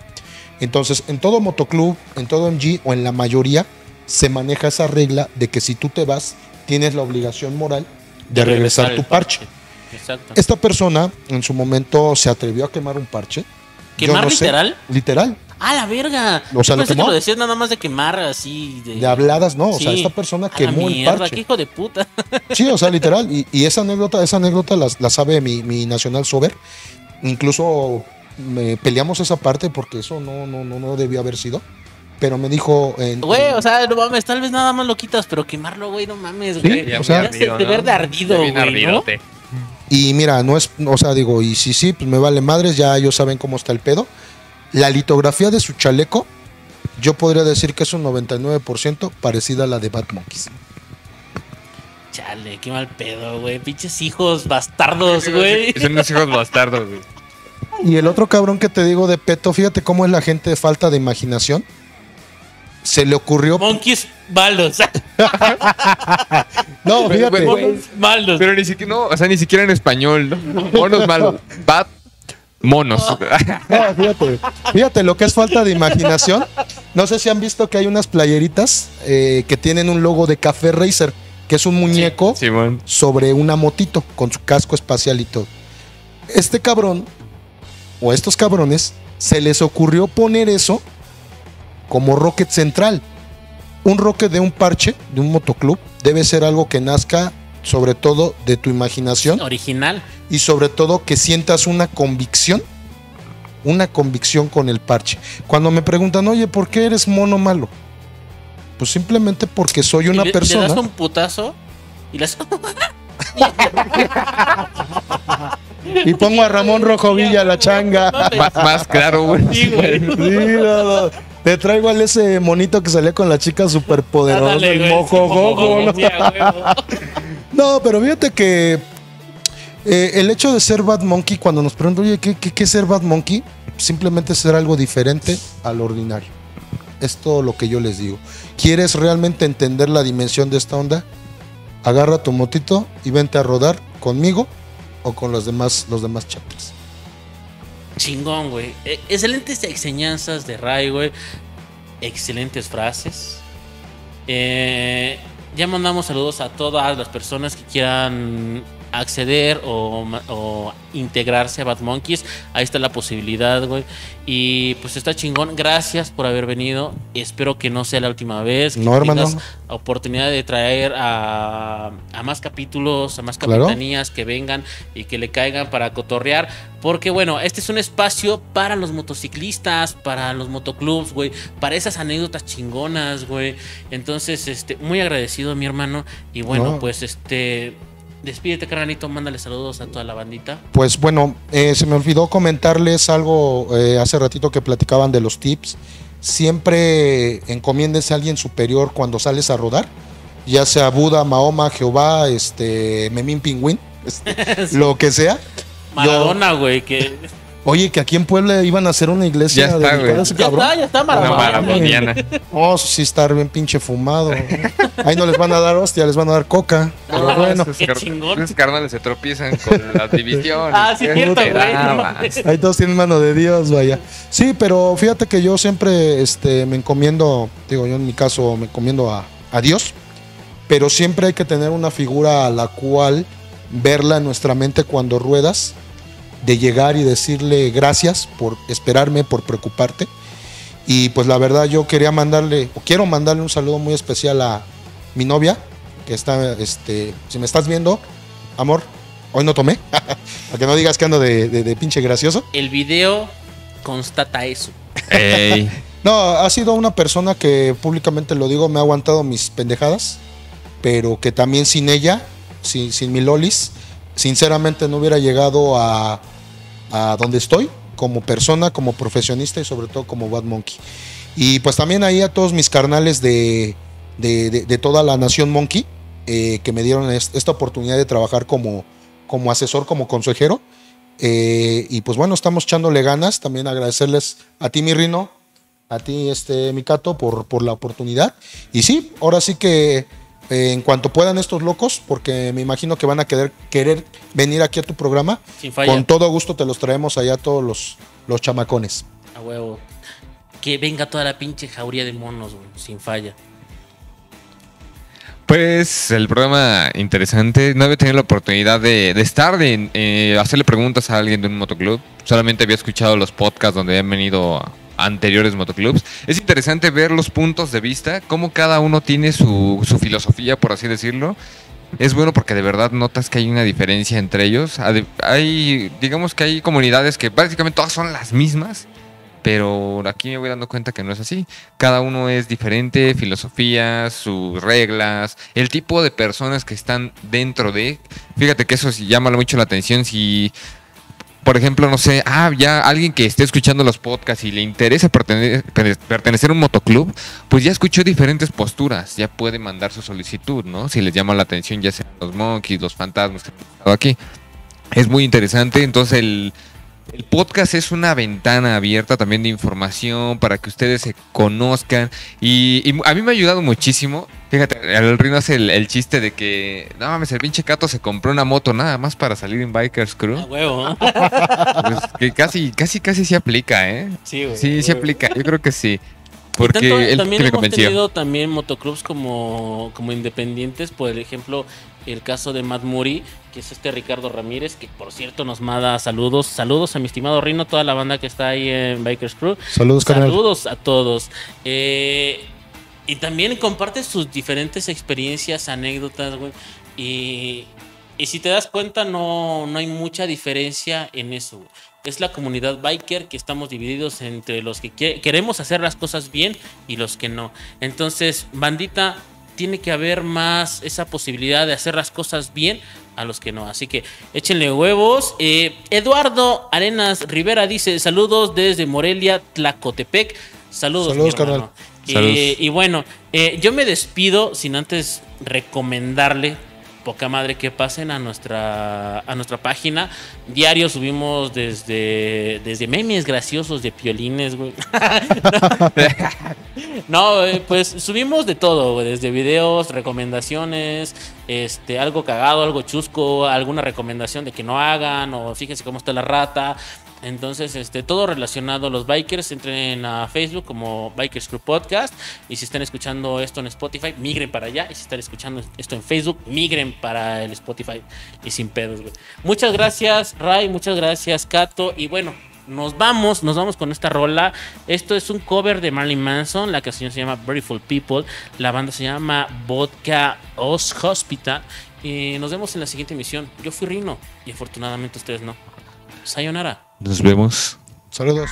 Entonces, en todo motoclub, en todo M G o en la mayoría... se maneja esa regla de que si tú te vas, tienes la obligación moral de, de regresar, regresar tu parche. parche. Exacto. Esta persona en su momento se atrevió a quemar un parche. ¿Quemar no literal? Sé, literal. ¡Ah, la verga! O sea, lo quemó. Que lo decías nada más de quemar así. De, de habladas, no. Sí. O sea, esta persona quemó mierda, el parche. ¡Qué hijo de puta! Sí, o sea, literal. Y, y esa anécdota esa anécdota la, la sabe mi, mi nacional Sober. Incluso me peleamos esa parte porque eso no, no, no, no debió haber sido. Pero me dijo... Güey, o sea, no mames, tal vez nada más lo quitas, pero quemarlo, güey, no mames, güey. Sí, o sea, ardido, de ¿no? verde ardido, güey, ¿no? Y mira, no es... O sea, digo, y sí, sí, pues me vale madres, ya ellos saben cómo está el pedo. La litografía de su chaleco, yo podría decir que es un noventa y nueve por ciento parecida a la de Bad Monkeys. Chale, qué mal pedo, güey. Pinches hijos bastardos, güey. Son unos hijos bastardos, güey. Y el otro cabrón que te digo de Peto, fíjate cómo es la gente de falta de imaginación. Se le ocurrió... Monkeys malos. No, fíjate. Monkeys malos. Pero ni siquiera, no, o sea, ni siquiera en español, ¿no? Monos malos. Bad monos. No, fíjate, fíjate lo que es falta de imaginación. No sé si han visto que hay unas playeritas eh, que tienen un logo de Café Racer, que es un muñeco sí, sí, bueno. sobre una motito con su casco espacial y todo. Este cabrón, o estos cabrones, se les ocurrió poner eso como rocket central. Un rocket de un parche, de un motoclub, debe ser algo que nazca sobre todo de tu imaginación. Original. Y sobre todo que sientas una convicción, una convicción con el parche. Cuando me preguntan, oye, ¿por qué eres mono malo? Pues simplemente porque soy una le, persona. Le das un putazo y las... Y pongo a Ramón Rojovilla la changa. Más, más claro, güey. Sí, güey. Sí, no, no. Te traigo al ese monito que salía con la chica superpoderosa. Dale, el moco gogo. No, no, pero fíjate que eh, el hecho de ser Bad Monkey, cuando nos preguntan, oye, ¿qué, qué, qué es ser Bad Monkey? Simplemente ser algo diferente al ordinario. Es todo lo que yo les digo. ¿Quieres realmente entender la dimensión de esta onda? Agarra tu motito y vente a rodar conmigo o con los demás, los demás chatas. Chingón, güey. Excelentes enseñanzas de Ray, güey. Excelentes frases. Eh, ya mandamos saludos a todas las personas que quieran acceder o, o integrarse a Bad Monkeys. Ahí está la posibilidad, güey. Y pues está chingón. Gracias por haber venido. Espero que no sea la última vez. Que no, hermano. Tengas oportunidad de traer a, a más capítulos, a más capitanías, claro, que vengan y que le caigan para cotorrear. Porque bueno, este es un espacio para los motociclistas, para los motoclubs, güey, para esas anécdotas chingonas, güey. Entonces, este, muy agradecido, mi hermano. Y bueno, no. pues este... Despídete, carnalito, mándale saludos a toda la bandita. Pues bueno, eh, se me olvidó comentarles algo eh, hace ratito que platicaban de los tips. Siempre encomiéndense a alguien superior cuando sales a rodar, ya sea Buda, Mahoma, Jehová, este, Memín Pingüín, este, sí. lo que sea. Maradona, güey, que... Oye, que aquí en Puebla iban a hacer una iglesia. Ya está, güey. Ya está, ya está Maradona. Oh, sí, estar bien pinche fumado. Ahí no les van a dar hostia, les van a dar coca. Pero ah, bueno. Qué car chingón. Esos carnales se tropiezan con la división. Ah, sí, cierto, güey. Ahí todos tienen mano de Dios, vaya. Sí, pero fíjate que yo siempre este, me encomiendo, digo, yo en mi caso me encomiendo a, a Dios, pero siempre hay que tener una figura a la cual verla en nuestra mente cuando ruedas, de llegar y decirle gracias por esperarme, por preocuparte. Y pues la verdad yo quería mandarle, o quiero mandarle un saludo muy especial a mi novia, que está, este, si me estás viendo, amor, hoy no tomé, para que no digas que ando de, de, de pinche gracioso. El video constata eso. Hey. No, ha sido una persona que públicamente lo digo, me ha aguantado mis pendejadas, pero que también sin ella, sin, sin mi lolis, sinceramente no hubiera llegado a, a donde estoy como persona, como profesionista y sobre todo como Bad Monkey. Y pues también ahí a todos mis carnales de, de, de, de toda la nación Monkey eh, que me dieron esta oportunidad de trabajar como, como asesor, como consejero. Eh, y pues bueno, estamos echándole ganas. También agradecerles a ti, mi Rino, a ti, este, mi Cato, por, por la oportunidad. Y sí, ahora sí que... Eh, en cuanto puedan estos locos, porque me imagino que van a querer, querer venir aquí a tu programa. Sin falla. Con todo gusto te los traemos allá todos los, los chamacones. A huevo. Que venga toda la pinche jauría de monos, güey, sin falla. Pues el programa interesante. No había tenido la oportunidad de, de estar, de eh, hacerle preguntas a alguien de un motoclub. Solamente había escuchado los podcasts donde han venido a anteriores motoclubs. Es interesante ver los puntos de vista, cómo cada uno tiene su, su filosofía, por así decirlo. Es bueno porque de verdad notas que hay una diferencia entre ellos. Hay, digamos que hay comunidades que básicamente todas son las mismas, pero aquí me voy dando cuenta que no es así. Cada uno es diferente, filosofías, sus reglas, el tipo de personas que están dentro de... Fíjate que eso llama mucho la atención si... Por ejemplo, no sé, ah, ya alguien que esté escuchando los podcasts y le interesa pertene pertenecer a un motoclub, pues ya escuchó diferentes posturas, ya puede mandar su solicitud, ¿no? Si les llama la atención, ya sean los monkeys, los fantasmas que han estado aquí. Es muy interesante, entonces el El podcast es una ventana abierta también de información para que ustedes se conozcan. Y, y a mí me ha ayudado muchísimo. Fíjate, el Rino hace el, el chiste de que, no mames, el pinche Cato se compró una moto nada más para salir en Bikers Crew. Ah, huevo, ¿eh? Pues que casi, casi, casi se aplica, ¿eh? Sí, güey. Sí, se aplica, yo creo que sí. Porque tanto, él también que hemos tenido también motoclubs como, como independientes, por ejemplo, el caso de Matt Muri, que es este Ricardo Ramírez, que por cierto nos manda saludos, saludos a mi estimado Rino, toda la banda que está ahí en Bikers Crew. Saludos, saludos canal. A todos. Eh, y también comparte sus diferentes experiencias, anécdotas, güey. Y, y si te das cuenta, no, no hay mucha diferencia en eso, güey. Es la comunidad biker que estamos divididos entre los que quiere, queremos hacer las cosas bien y los que no. Entonces, bandita, tiene que haber más esa posibilidad de hacer las cosas bien a los que no. Así que échenle huevos. Eh, Eduardo Arenas Rivera dice, saludos desde Morelia, Tlacotepec. Saludos, saludos, carnal. Eh, y bueno, eh, yo me despido sin antes recomendarle poca madre que pasen a nuestra a nuestra página. Diario subimos desde desde memes graciosos de piolines, güey. No, no, pues subimos de todo, güey, desde videos, recomendaciones, este algo cagado, algo chusco, alguna recomendación de que no hagan o fíjense cómo está la rata. Entonces, este, todo relacionado a los bikers, entren a Facebook como Bikers Crew Podcast. Y si están escuchando esto en Spotify, migren para allá. Y si están escuchando esto en Facebook, migren para el Spotify. Y sin pedos, güey. Muchas gracias, Ray. Muchas gracias, Cato. Y bueno, nos vamos, nos vamos con esta rola. Esto es un cover de Marilyn Manson. La canción se llama Beautiful People. La banda se llama Vodka Oz Hospital. Y nos vemos en la siguiente emisión. Yo fui Rino y afortunadamente ustedes no. Sayonara. Nos vemos. Saludos.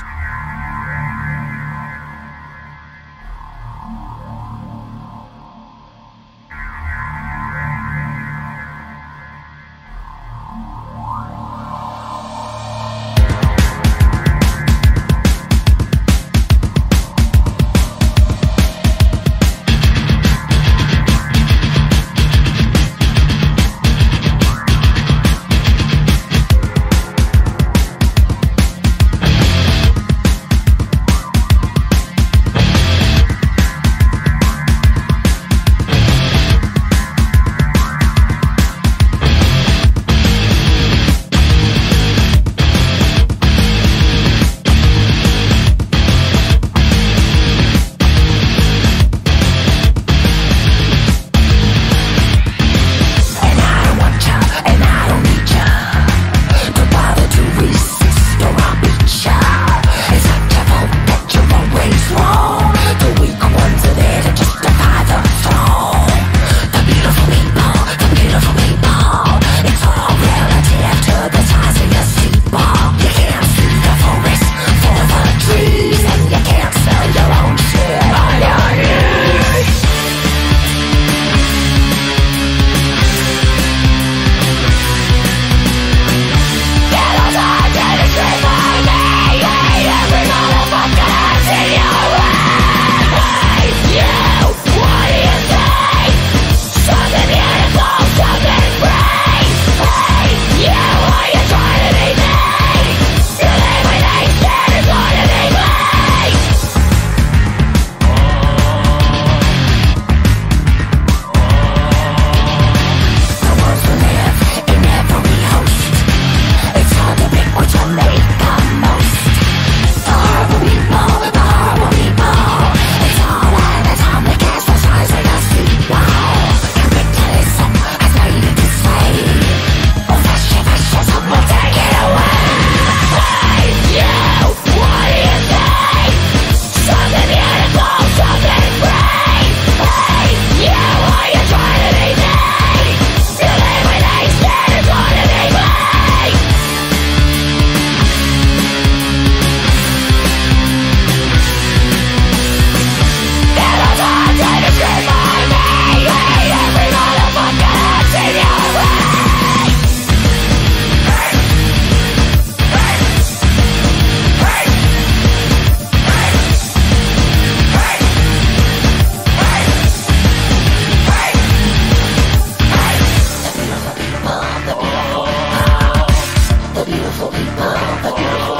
The beautiful people, the beautiful